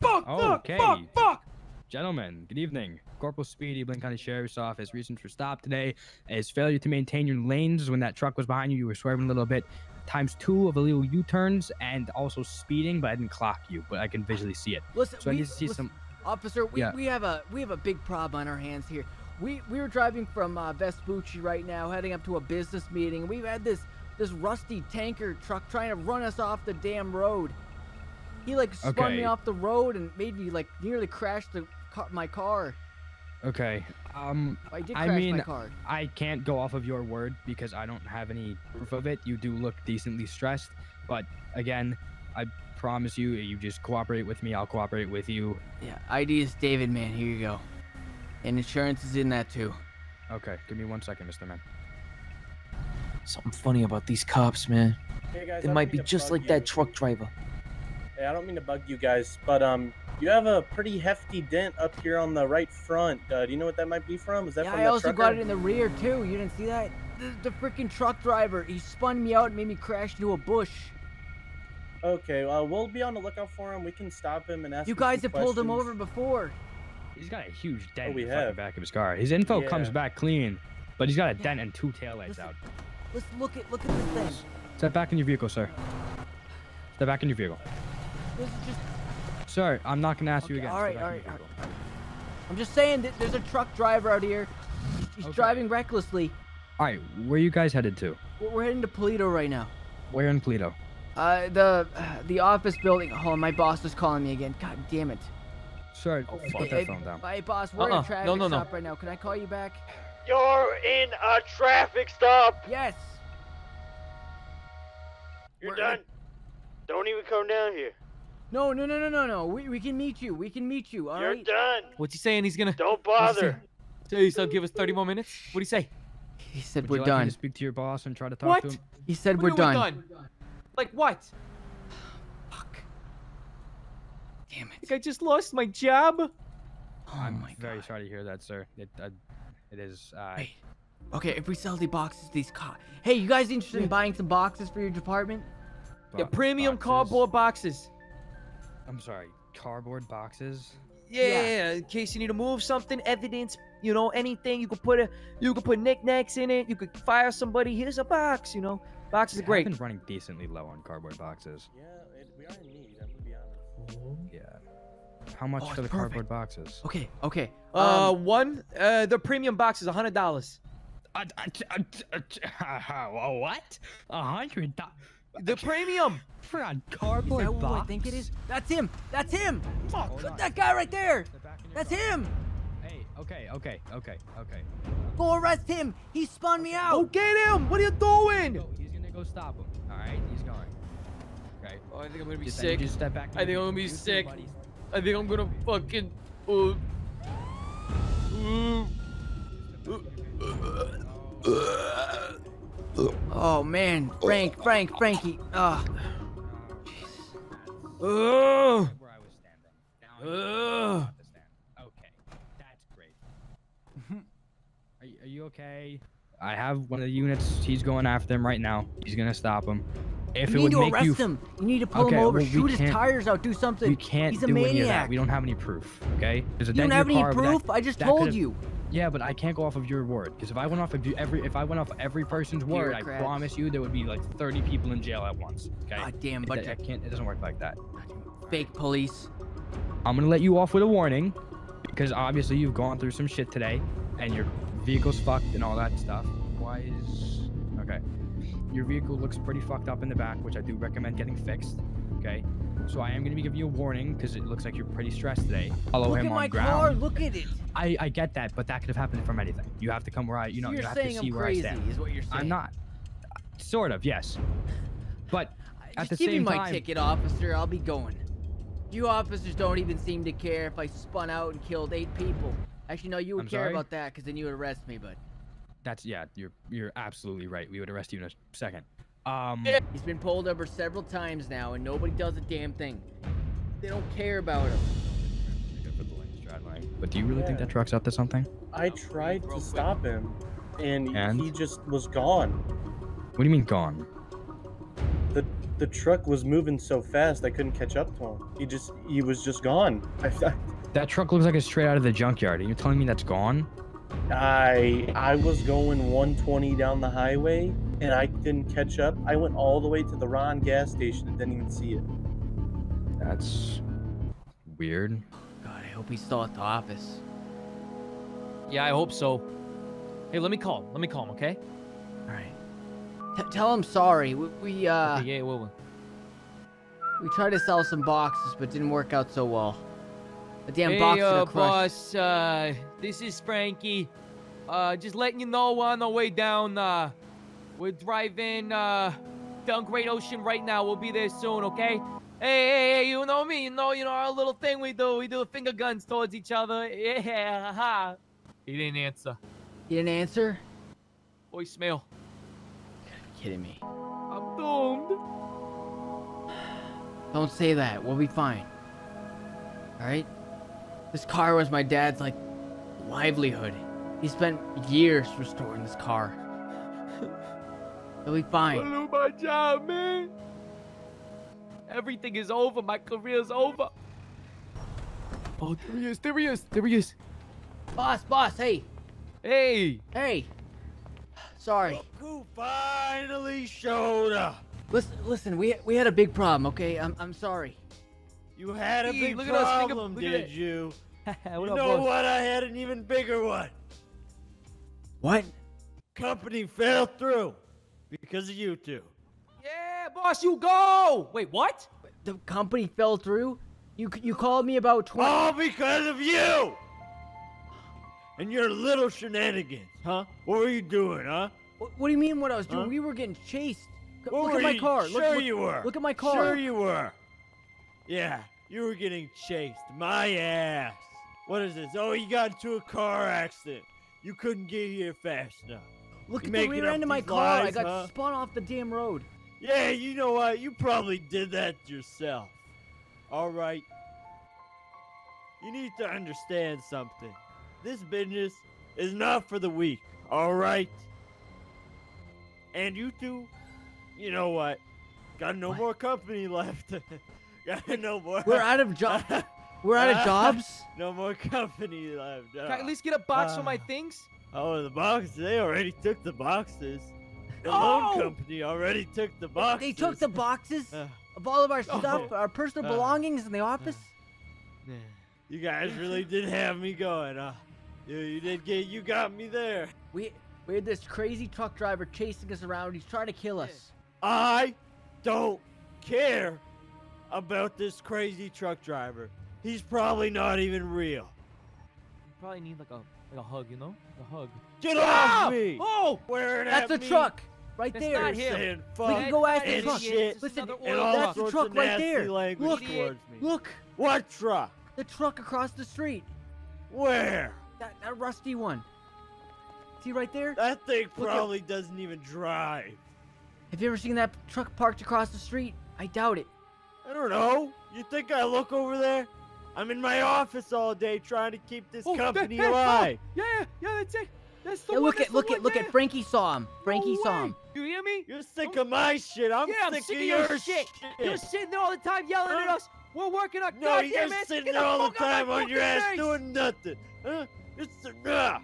Fuck! Fuck! Okay. Fuck! Fuck! Gentlemen, good evening. Corporal Speedy, Blaine County Sheriff's Office. Reason for stop today is failure to maintain your lanes. When that truck was behind you, you were swerving a little bit. Times two of illegal U-turns and also speeding, but I didn't clock you, but I can visually see it. Listen, so I we, need to see listen, some. Officer, we, yeah. we have a we have a big problem on our hands here. We we were driving from uh, Vespucci right now, heading up to a business meeting. We've had this this rusty tanker truck trying to run us off the damn road. He like spun okay. me off the road and made me like nearly crash the my car. Okay. Um, I, did crash I mean, my card. I can't go off of your word because I don't have any proof of it. You do look decently stressed, but again, I promise you, you just cooperate with me. I'll cooperate with you. Yeah, I D is David, man. Here you go. And insurance is in that too. Okay, give me one second, Mister Man. Something funny about these cops, man. Hey guys, they might be just like you. that truck driver. Hey, I don't mean to bug you guys, but um. you have a pretty hefty dent up here on the right front. Uh, do you know what that might be from? Is that yeah, from I also trucker? got it in the rear, too. You didn't see that? The, the freaking truck driver. He spun me out and made me crash into a bush. Okay, uh, we'll be on the lookout for him. We can stop him and ask You him guys have questions. pulled him over before. He's got a huge dent oh, in the back of his car. His info yeah. comes back clean, but he's got a yeah. dent and two taillights out. Let's look at, look at this thing. Step back in your vehicle, sir. Step back in your vehicle. This is just... Sir, I'm not going to ask okay, you again. All right, all right, all right. I'm just saying that there's a truck driver out here. He's okay. driving recklessly. All right, where are you guys headed to? We're heading to Paleto right now. Where in Paleto? Uh, the uh, the office building. Oh, my boss is calling me again. God damn it. Sir, oh, fuck that phone down. Hey, boss, we're uh-uh. in a traffic no, no, stop no. right now. Can I call you back? You're in a traffic stop. Yes. You're we're done. In... Don't even come down here. No, no, no, no, no, no. We, we can meet you. We can meet you. All You're right? done. What's he saying? He's gonna. Don't bother. So he said, give us thirty more minutes. What do you say? He said Would we're you like done. Me to speak to your boss and try to talk what? to him. He said we're, we're done. done. Like what? Fuck. Damn it. Like I just lost my job. Oh I'm my very God. sorry to hear that, sir. It, uh, it is. Uh, hey. Okay, if we sell the boxes, these cops. Hey, you guys interested in buying some boxes for your department? Bo yeah, premium boxes. cardboard boxes. I'm sorry, cardboard boxes. Yeah, yeah. yeah, in case you need to move something, evidence, you know, anything. You could put a, you could put knickknacks in it. You could fire somebody. Here's a box, you know. Boxes yeah, are great. I've been running decently low on cardboard boxes. Yeah, it, we are in need. I'm gonna be honest. Yeah. How much oh, for the perfect. cardboard boxes? Okay, okay. Um, uh, one. Uh, the premium box is a hundred dollars. Uh, uh, uh, uh, what? A hundred dollars. The premium for on cardboard is that box. I think it is. That's him. That's him. Fuck. That guy right there. That's car. him. Hey. Okay. Okay. Okay. Okay. Go arrest him. He spun okay. me out. Go get him. What are you doing? Go. He's gonna go stop him. All right. He's going. Okay. Oh, I think I'm gonna be just sick. Just step back. I think I'm gonna be sick. I think I'm gonna fucking. Uh, uh, uh, uh, Oh man, Frank, Frank, Frankie. Oh, oh. Oh. Okay, that's great. Are you, are you okay? I have one of the units. He's going after him right now. He's gonna stop him. If you it need would to make arrest you... him. You need to pull okay, him over. Well, Shoot his tires out. Do something. We can't He's a do maniac. Any of that. We don't have any proof. Okay. There's a you don't have any car, proof. That, I just told you. Yeah, but I can't go off of your word, because if I went off of every if I went off of every person's word, I promise you there would be like thirty people in jail at once. Okay. God damn, but I can't. It doesn't work like that. Fake police. I'm gonna let you off with a warning, because obviously you've gone through some shit today, and your vehicle's fucked and all that stuff. Why is okay? Your vehicle looks pretty fucked up in the back, which I do recommend getting fixed. Okay. So I am gonna be giving you a warning because it looks like you're pretty stressed today. I'll look at my car. Look at it. I I get that, but that could have happened from anything. You have to come where I, you know, you have to see where I stand. Is what you're saying. I'm not. Sort of, yes. But at the same time, just give me my ticket, officer. I'll be going. You officers don't even seem to care if I spun out and killed eight people. Actually, no, you would care about that because then you would arrest me. But that's yeah, you're you're absolutely right. We would arrest you in a second. Um, He's been pulled over several times now, and nobody does a damn thing. They don't care about him. But do you really yeah. think that truck's up to something? I tried to stop him, and, and he just was gone. What do you mean gone? The the truck was moving so fast I couldn't catch up to him. He just he was just gone. That truck looks like it's straight out of the junkyard, and you're telling me that's gone? I I was going one twenty down the highway. And I didn't catch up. I went all the way to the Ron gas station and didn't even see it. That's weird. God, I hope he's still at the office. Yeah, I hope so. Hey, let me call him. Let me call him, okay? All right. T tell him sorry. We, we uh. Okay, yeah, we'll, we'll. We tried to sell some boxes, but didn't work out so well. The damn hey, box uh, boss. Uh, this is Frankie. Uh, just letting you know on our way down. Uh. We're driving uh, down Great Ocean right now. We'll be there soon, okay? Hey, hey, hey, you know me. You know, you know our little thing we do. We do finger guns towards each other. Yeah, ha. He didn't answer. He didn't answer? Voicemail. You're kidding me. I'm doomed. Don't say that. We'll be fine. All right? This car was my dad's, like, livelihood. He spent years restoring this car. It'll be fine. I blew my job, man. Everything is over. My career's over. Oh, there he is. There he is. There he is. Boss, boss, hey. Hey. Hey. Sorry. Look who finally showed up. Listen, listen. We we had a big problem, okay? I'm I'm sorry. You had a big problem, did you? You know what? I had an even bigger one. What? Company fell through. Because of you two. Yeah, boss, you go! Wait, what? The company fell through? You you called me about twenty- All because of you! And your little shenanigans, huh? What were you doing, huh? What, what do you mean what I was doing? Huh? We were getting chased. What look were at my you? car. Sure look, look, you were. Look at my car. Sure you were. Yeah, you were getting chased. My ass. What is this? Oh, you got into a car accident. You couldn't get here fast enough. Look at the rear end of my car. Lies, I got huh? spun off the damn road. Yeah, you know what? You probably did that yourself. All right. You need to understand something. This business is not for the weak. All right. And you two, you know what? Got no what? more company left. Got no more. We're out of jobs. We're out of jobs. No more company left. Can I at least get a box uh. for my things? Oh, the boxes, they already took the boxes. The oh! loan company already took the boxes. They took the boxes of all of our stuff, oh. our personal belongings uh, in the office? Uh, you guys really did have me going, huh? You, you did get, you got me there. We, we had this crazy truck driver chasing us around. He's trying to kill us. I don't care about this crazy truck driver. He's probably not even real. You probably need like a... Like a hug, you know? A hug. Get off me! Oh! Where that's the truck! Right that's there! Not him. We can go ask the truck! Shit. Listen, that's the truck right there! Look! Look! What truck? The truck across the street! Where? That, that rusty one. See right there? That thing probably doesn't even drive. Have you ever seen that truck parked across the street? I doubt it. I don't know. You think I look over there? I'm in my office all day trying to keep this oh, company that, that, alive. Oh, yeah, yeah, yeah, that's it. That's the yeah, one, look that's at, the look at, look at. Frankie saw him. Frankie no saw him. You hear me? You're sick of my shit. I'm, yeah, sick, I'm sick of your, your shit. shit. You're sitting there all the time yelling I'm... at us. We're working on. No, you're ass. sitting Get there the all the time on your ass face. doing nothing. Huh? It's a uh,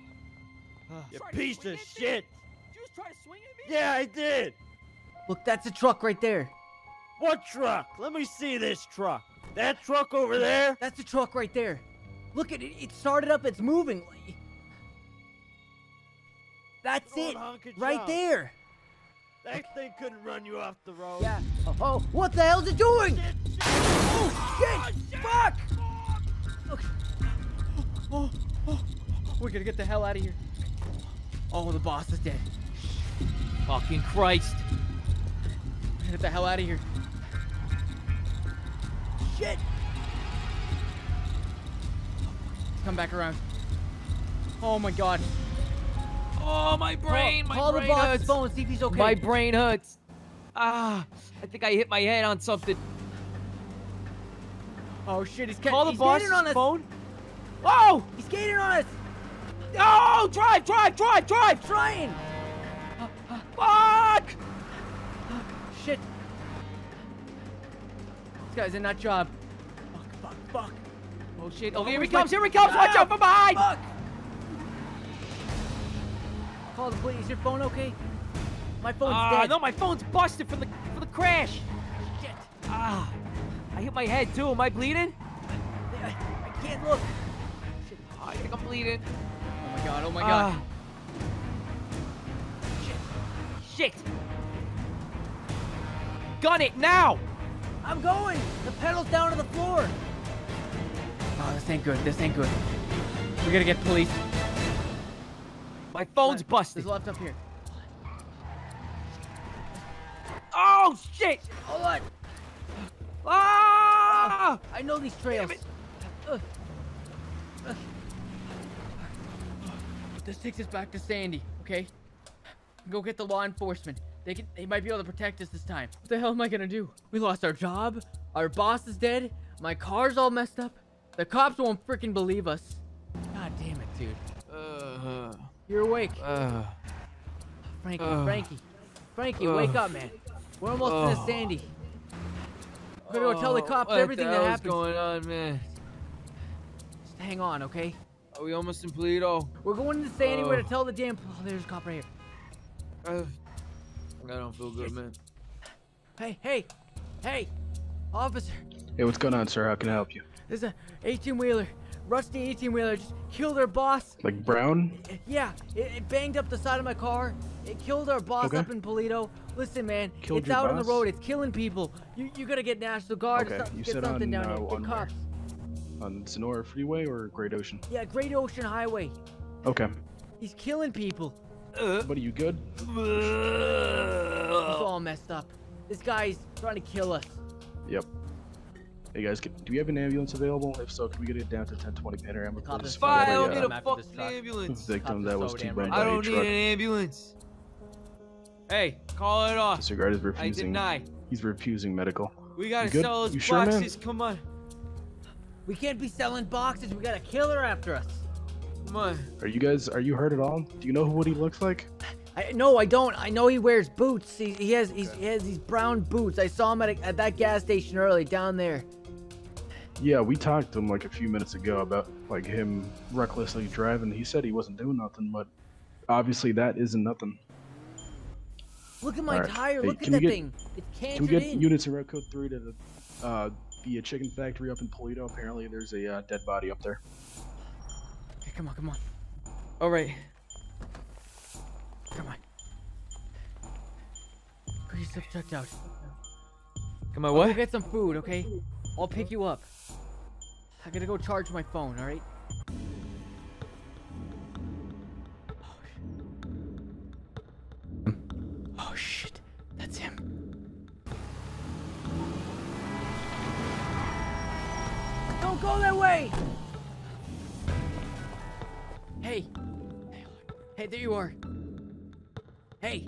you piece of shit. Did you just try to swing at me? Yeah, I did. Look, that's a truck right there. What truck? Let me see this truck. That truck over there? That's the truck right there. Look at it. It started up. It's moving. That's it. Right there. That thing couldn't run you off the road. Yeah. Oh, oh. What the hell is it doing? Shit, shit. Oh, shit. Oh, shit. Fuck. Fuck. Oh, oh, oh. We're going to get the hell out of here. Oh, the boss is dead. Fucking Christ. Get the hell out of here. Shit. Come back around. Oh, my God. Oh, my brain. Oh, my call brain the boss hurts. Phone, see if he's okay. My brain hurts. Ah, I think I hit my head on something. Oh, shit. He's, call the he's boss's on phone. Whoa! He's skating on us. Oh, drive, drive, drive, drive. Trying. Uh, uh, Fuck. Uh, shit. This guy's in that job. Fuck, fuck, fuck. Oh, shit. Oh, here he comes. Here he comes. Watch out from behind. Fuck. Call the police. Is your phone okay? My phone's uh, dead. No, my phone's busted from the from the crash. Shit. Ah, I hit my head too. Am I bleeding? I, I, I can't look. Shit. Oh, I think I'm bleeding. Oh my god. Oh my god. Uh, shit. Shit. Gun it now. I'm going. The pedal's down to the floor. Oh, this ain't good. This ain't good. We're gonna get police. My phone's busted. There's left up here. Oh, shit! Hold on. Ah! I know these trails. Uh, uh. This takes us back to Sandy, okay? Go get the law enforcement. They can, they might be able to protect us this time. What the hell am I gonna do? We lost our job. Our boss is dead. My car's all messed up. The cops won't freaking believe us. God damn it, dude. Uh-huh. You're awake. Uh, Frankie, uh, Frankie, Frankie, uh, wake up, man. We're almost uh, in the Sandy. We're gonna uh, tell the cops everything the that happened. What's going on, man? Just hang on, okay? Are we almost in Paleto? We're going to the Sandy. Uh, we're gonna tell the damn. Oh, there's a cop right here. Uh, I don't feel good, man. Hey, hey, hey, officer. Hey, what's going on, sir? How can I help you? There's a eighteen wheeler. Rusty eighteen wheeler just killed our boss. Like Brown? Yeah, it, it banged up the side of my car. It killed our boss okay. up in Paleto. Listen, man, killed it's out boss? on the road. It's killing people. You you gotta get National Guard. Okay, you get said something on, down uh, on, cops. on Sonora Freeway or Great Ocean? Yeah, Great Ocean Highway. Okay. He's killing people. What are you good? It's all messed up. This guy's trying to kill us. Yep. Hey guys, can, do we have an ambulance available? If so, can we get it down to ten twenty Panorama? Please? Fine, I don't need a fucking ambulance. Victim that was T-boned by a truck. I don't need an ambulance. Hey, call it off. Mister Guard is refusing. I deny. He's refusing medical. We gotta sell those boxes. Sure, come on. We can't be selling boxes. We got a killer after us. Come on. Are you guys? Are you hurt at all? Do you know what he looks like? I, no, I don't. I know he wears boots. He, he has okay. he's, he has these brown boots. I saw him at, a, at that gas station early down there. Yeah, we talked to him like a few minutes ago about like him recklessly driving. He said he wasn't doing nothing, but obviously that isn't nothing. Look at my right. tire. Hey, look at that get, thing. It's can't Can we get in. units in Red Code three to the, uh, the chicken factory up in Paleto? Apparently there's a uh, dead body up there. Okay, come on, come on. All right. Come on. Get yourself checked out. Come on, what? I'll go get some food, okay? I'll pick you up. I gotta go charge my phone, alright? Oh, oh shit, that's him. Don't go that way! Hey! Hey, there you are. Hey!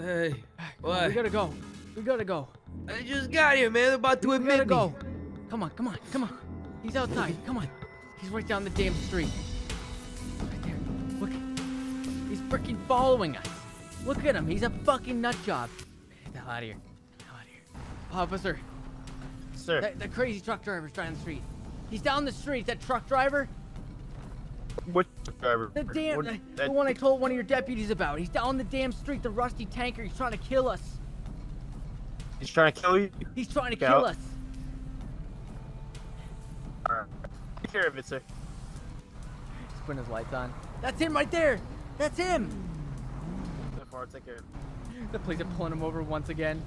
Hey, what? We gotta go. We gotta go. I just got here, man. They're about to admit me. We gotta go. Come on, come on, come on. He's outside. Come on. He's right down the damn street. Right there. Look. freaking following us. Look at him. He's a fucking nut job. Get the hell out of here. Get the hell out of here. Officer. Sir. That, that crazy truck driver's down the street. He's down the street. That truck driver. What driver? The damn. What, the, the one I told one of your deputies about. He's down the damn street. The rusty tanker. He's trying to kill us. He's trying to kill you? He's trying to Get kill out. us. All right. Take care of it, sir. Just putting his lights on. That's him right there. That's him. So far, take care. The police are pulling him over once again.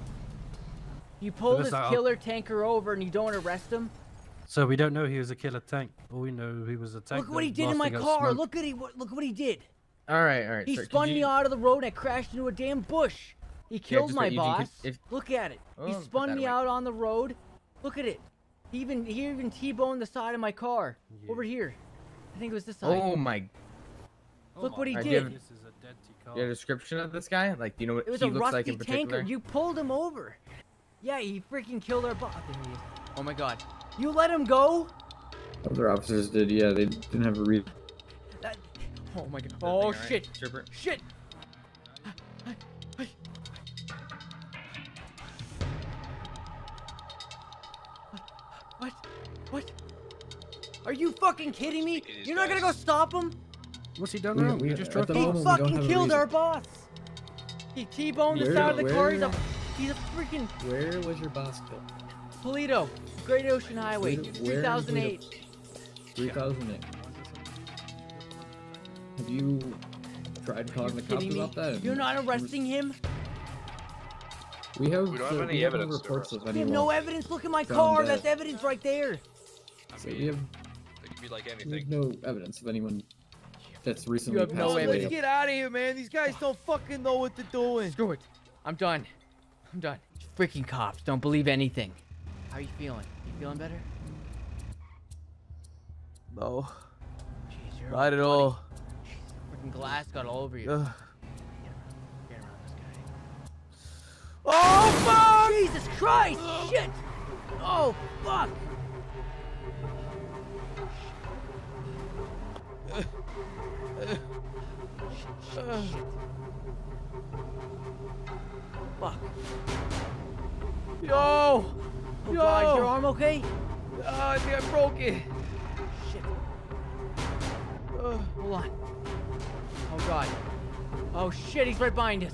You pull so this killer out. tanker over and you don't arrest him? So we don't know he was a killer tank. All we know he was a tank. Look what he did in my car. Look at he, Look what he did. All right, all right. He sir, spun you... me out of the road and I crashed into a damn bush. He killed yeah, my wait, boss. If... Look at it. Oh, he spun me away. out on the road. Look at it. He even he even T-boned the side of my car. Yeah. Over here. I think it was this side. Oh my. Look oh my. what he did. Right, this is a dead car. You have a description of this guy? Like, do you know what it was he looks like in particular? It was a rusty tanker. You pulled him over. Yeah, he freaking killed our boss. Oh my god. You let him go? Other officers did. Yeah, they didn't have a reason. That... Oh my god. Oh thing, shit. Right? Shit. What? What? Are you fucking kidding me? You're not gonna go stop him? What's he done wrong? We, we, just he moment, fucking killed our boss. He T-boned us out of the where, car. He's a, he's a freaking... Where was your boss killed? Paleto, Great Ocean Highway, two thousand eight. two thousand eight. Have you tried calling the cops me? about that? You're not arresting him? We have, we don't so, have any we evidence. Have reports of we have no evidence. Look at my car. That. That's evidence right there. I mean, so we have, it could be like anything. We have no evidence of anyone that's recently you have passed no away. Let's get out of here, man. These guys don't fucking know what they're doing. Screw it. I'm done. I'm done. Freaking cops. Don't believe anything. How are you feeling? You feeling better? No. Jeez, you're Not at funny. all. Jeez, freaking glass got all over you. Ugh. Oh fuck! Jesus Christ! Shit! Oh fuck! Uh, uh, uh, fuck! Yo! Oh, Yo! God, is your arm okay? Uh, I think I broke it. Shit! Uh, hold on! Oh god! Oh shit! He's right behind us.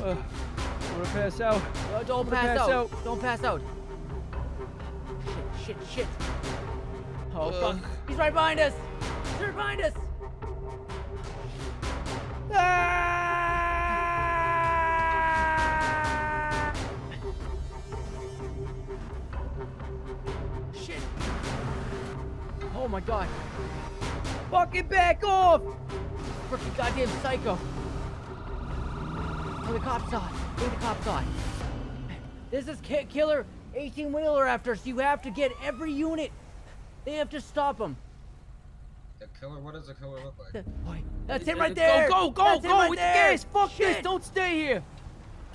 Uh. I'm gonna pass out. Uh, don't pass, pass out. out. Don't pass out. Shit, shit, shit. Oh, uh. fuck. He's right behind us. He's right behind us. Ah! Shit. Oh my god. Fucking back off. Freaking goddamn psycho. On the cop's side. Leave the cops on. This is killer eighteen-wheeler after us. So you have to get every unit. They have to stop him. The killer? What does the killer look like? The, boy, that's him right there. Go, go, that's go, go! Right it's there. gas. Fuck Shit. this! Don't stay here.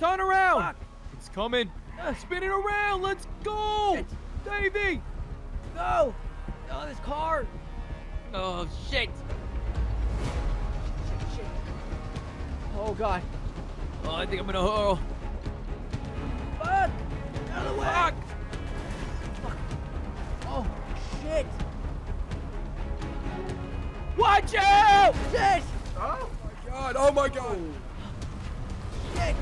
Turn around. Fuck. It's coming. Uh, Spin it around. Let's go, shit. Davey. Go. Oh, this car. Oh shit. Shit, shit, shit. Oh god. Oh, I think I'm gonna hurl. Fuck! Out of the way! Fuck! Fuck. Oh, shit! Watch out! Shit! Oh my god! Oh my god! Shit!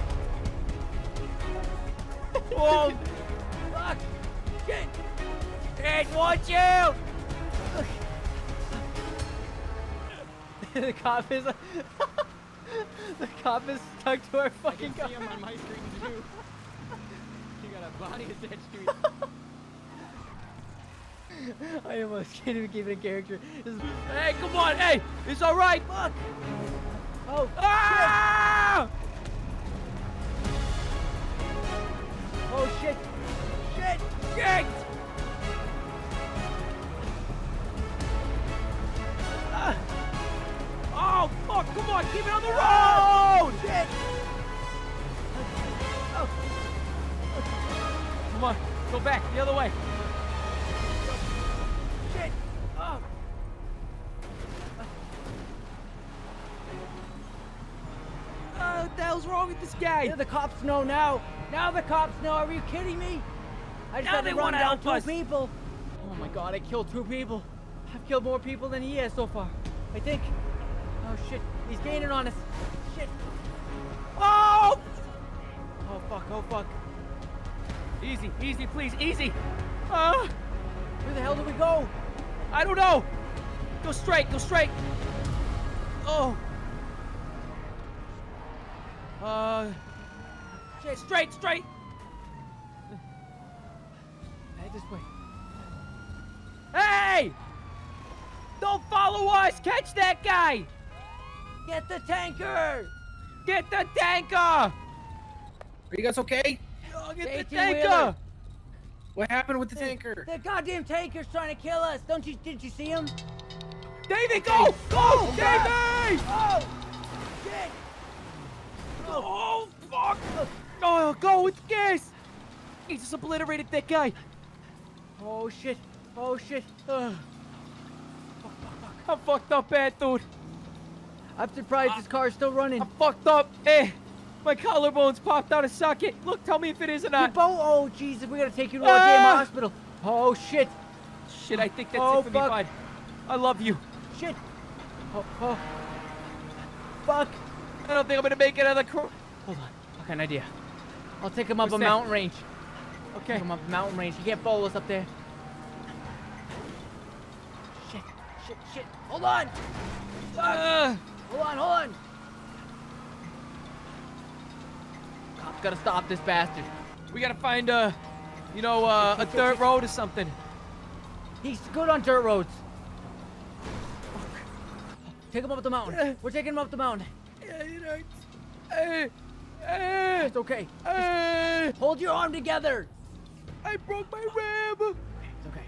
Whoa! Fuck! Shit! Shit! Watch out! The cop is. The cop is stuck to our fucking car. I can see him on my screen too. He got a body attached to me. I almost can't even keep it in character. It's... Hey, come on, hey! It's alright! Fuck! Oh, ah! Shit. Oh shit! Shit! Shit! Ah. Oh fuck, come on, keep it on the road! Shit! Oh. Come on, go back, the other way. Shit! Oh. wrong with this guy? Yeah, the cops know now. Now the cops know. Are you kidding me? I just now had to run down two us. people. Oh my God, I killed two people. I've killed more people than he has so far, I think. Oh shit, he's gaining on us. Shit. Oh! Oh fuck, oh fuck. Easy, easy, please, easy. Uh, Where the hell do we go? I don't know. Go straight, go straight. Oh. Uh, shit, straight, straight. Hey, this way. Hey! Don't follow us! Catch that guy! Get the tanker! Get the tanker! Are you guys okay? Oh, get Stay the tanker! Wheeler. What happened with the, the tanker? The goddamn tanker's trying to kill us! Don't you? Did you see him? David, go! Go, oh, David! God. Oh, shit! Oh, fuck! Oh, go with gas! He just obliterated that guy. Oh shit! Oh shit! Ugh. Fuck, fuck, fuck. I'm fucked up, bad dude. I'm surprised uh, this car's still running. I'm fucked up. Eh, my collarbone's popped out of socket. Look, tell me if it is or not. Bo oh Jesus, we gotta take you to a ah. damn hospital. Oh shit! Shit, I think that's oh, it for fuck. me, bud. I love you. Shit. Oh, oh. Fuck. I don't think I'm gonna make another cro- Hold on. I got an idea. I'll take him up What's a that? mountain range. Okay. Take him up a mountain range. He can't follow us up there. Shit. Shit. Shit. Hold on. Uh. Hold on. Hold on. Cops gotta stop this bastard. We gotta find a, you know, uh, a dirt road or something. He's good on dirt roads. Take him up the mountain. We're taking him up the mountain. It hurts. It's okay. Just hold your arm together. I broke my rib. Okay, it's okay.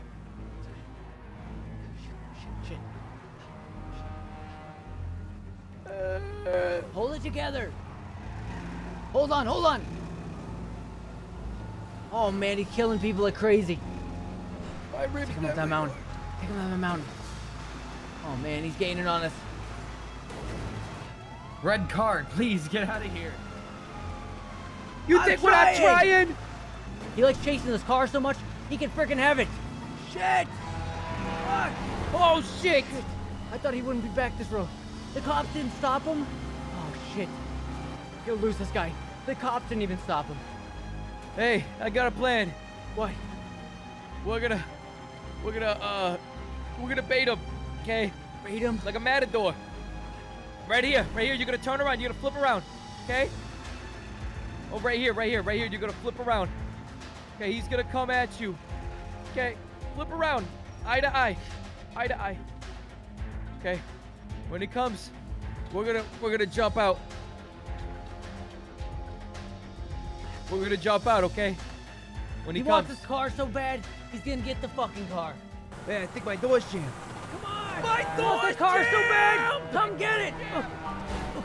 It's okay. Shit, shit, shit. Uh, hold it together. Hold on, hold on. Oh man, he's killing people like crazy. My ribs Take him up that mountain. Take him up that mountain. Oh man, he's gaining on us. Red card, please get out of here. You I'm think trying. we're not trying? He likes chasing this car so much, he can freaking have it. Shit! Fuck! Oh shit! I thought he wouldn't be back this road. The cops didn't stop him? Oh shit. He'll lose this guy. The cops didn't even stop him. Hey, I got a plan. What? We're gonna, we're gonna, uh, we're gonna bait him, okay? Bait him? Like a matador. Right here, right here, you're gonna turn around, you're gonna flip around, okay? Oh, right here, right here, right here, you're gonna flip around. Okay, he's gonna come at you. Okay, flip around, eye to eye, eye to eye. Okay, when he comes, we're gonna, we're gonna jump out. We're gonna jump out, okay? When he, he comes. He wants this car so bad, he's gonna get the fucking car. Man, I think my door's jammed. Come on! My door's car's so bad! Come get it! Oh. Oh.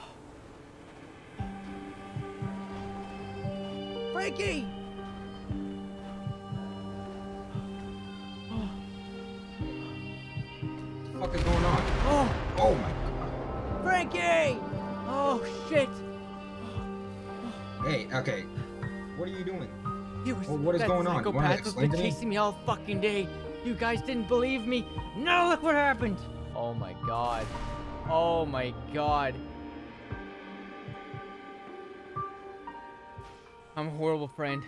Oh. Oh. Frankie! Oh. What the fuck is going on? Oh! Oh my God! Frankie! Oh shit! Hey, okay. What are you doing? Well, what is going on? Psychopath's been chasing me all fucking day. You guys didn't believe me. Now look what happened. Oh my God. Oh my God. I'm a horrible friend.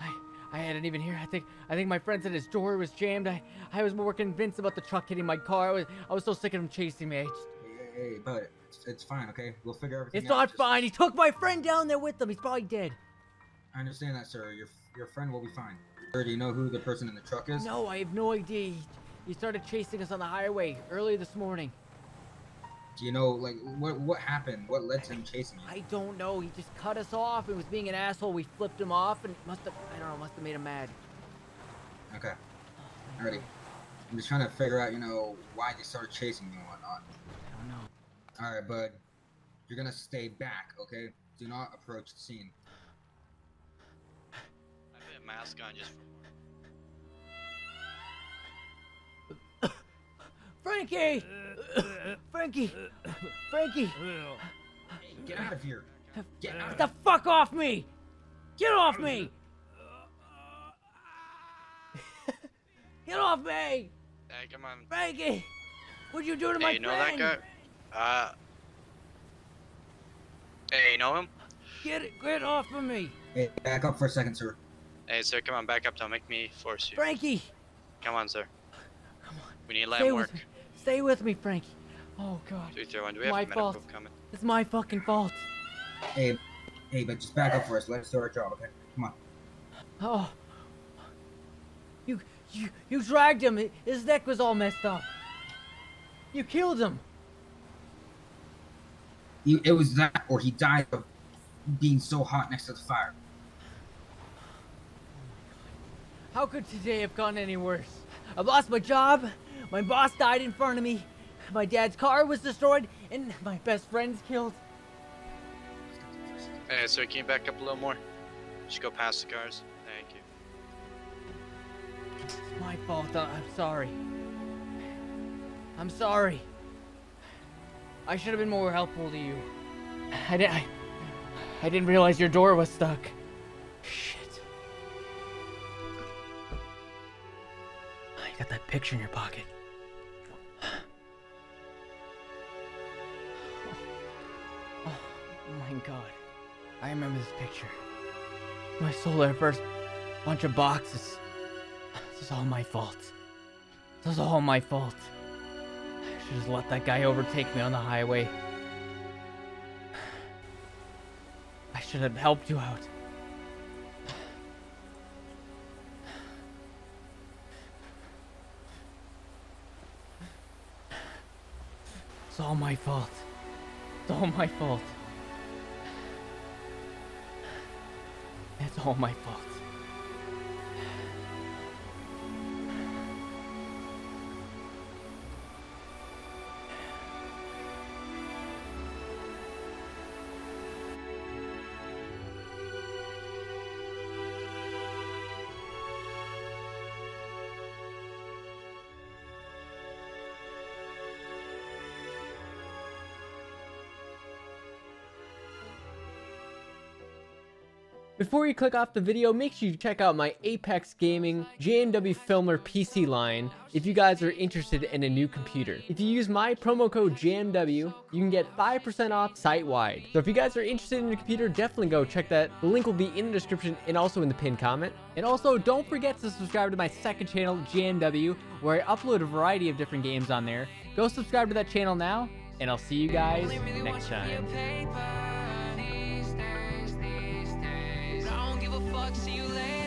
I I hadn't even heard. I think I think my friend said his door was jammed. I I was more convinced about the truck hitting my car. I was I was so sick of him chasing me. I just... hey, hey, hey, but it's, it's fine, okay? We'll figure everything out. It's not just... fine. He took my friend down there with him. He's probably dead. I understand that, sir. Your your friend will be fine. Sir, do you know who the person in the truck is? No, I have no idea. He, he started chasing us on the highway early this morning. Do you know, like, what what happened? What led I, to him chasing you? I don't know. He just cut us off and was being an asshole. We flipped him off and must have, I don't know, must have made him mad. Okay. Oh, Alrighty. I'm just trying to figure out, you know, why they started chasing you and whatnot. I don't know. Alright, bud. You're gonna stay back, okay? Do not approach the scene. Mask on just for Frankie! Frankie! Frankie! Hey, get out of here! Get out! Get the fuck off me! Get off me! Get off me! Hey, come on. Frankie! What'd you do to hey, my you friend? Know that guy? Uh. Hey, you know him? Get it! Get off of me! Hey, back up for a second, sir. Hey, sir, come on, back up. Don't make me force you. Frankie! Come on, sir. Come on. We need lab work. Stay with me, Frankie. Oh, God. three thirty-one. Do we have a medical coming? It's my fucking fault. Hey, hey, but just back up for us. Let's do our job, okay? Come on. Oh. You, you, you dragged him. His neck was all messed up. You killed him. You, it was that, or he died of being so hot next to the fire. How could today have gone any worse? I've lost my job, my boss died in front of me, my dad's car was destroyed, and my best friend's killed. Hey, sir, can you back up a little more? Just go past the cars. Thank you. It's my fault. I'm sorry. I'm sorry. I should have been more helpful to you. I didn't, I, I didn't realize your door was stuck. Shit. You got that picture in your pocket. Oh, oh my God. I remember this picture. When I sold our first bunch of boxes. This is all my fault. This is all my fault. I should just let that guy overtake me on the highway. I should have helped you out. It's all my fault. It's all my fault. It's all my fault. Before you click off the video, make sure you check out my Apex Gaming J M W Filmer P C line if you guys are interested in a new computer. If you use my promo code J M W, you can get five percent off site-wide. So if you guys are interested in a computer, definitely go check that. The link will be in the description and also in the pinned comment. And also, don't forget to subscribe to my second channel, J M W, where I upload a variety of different games on there. Go subscribe to that channel now, and I'll see you guys next time. See you later.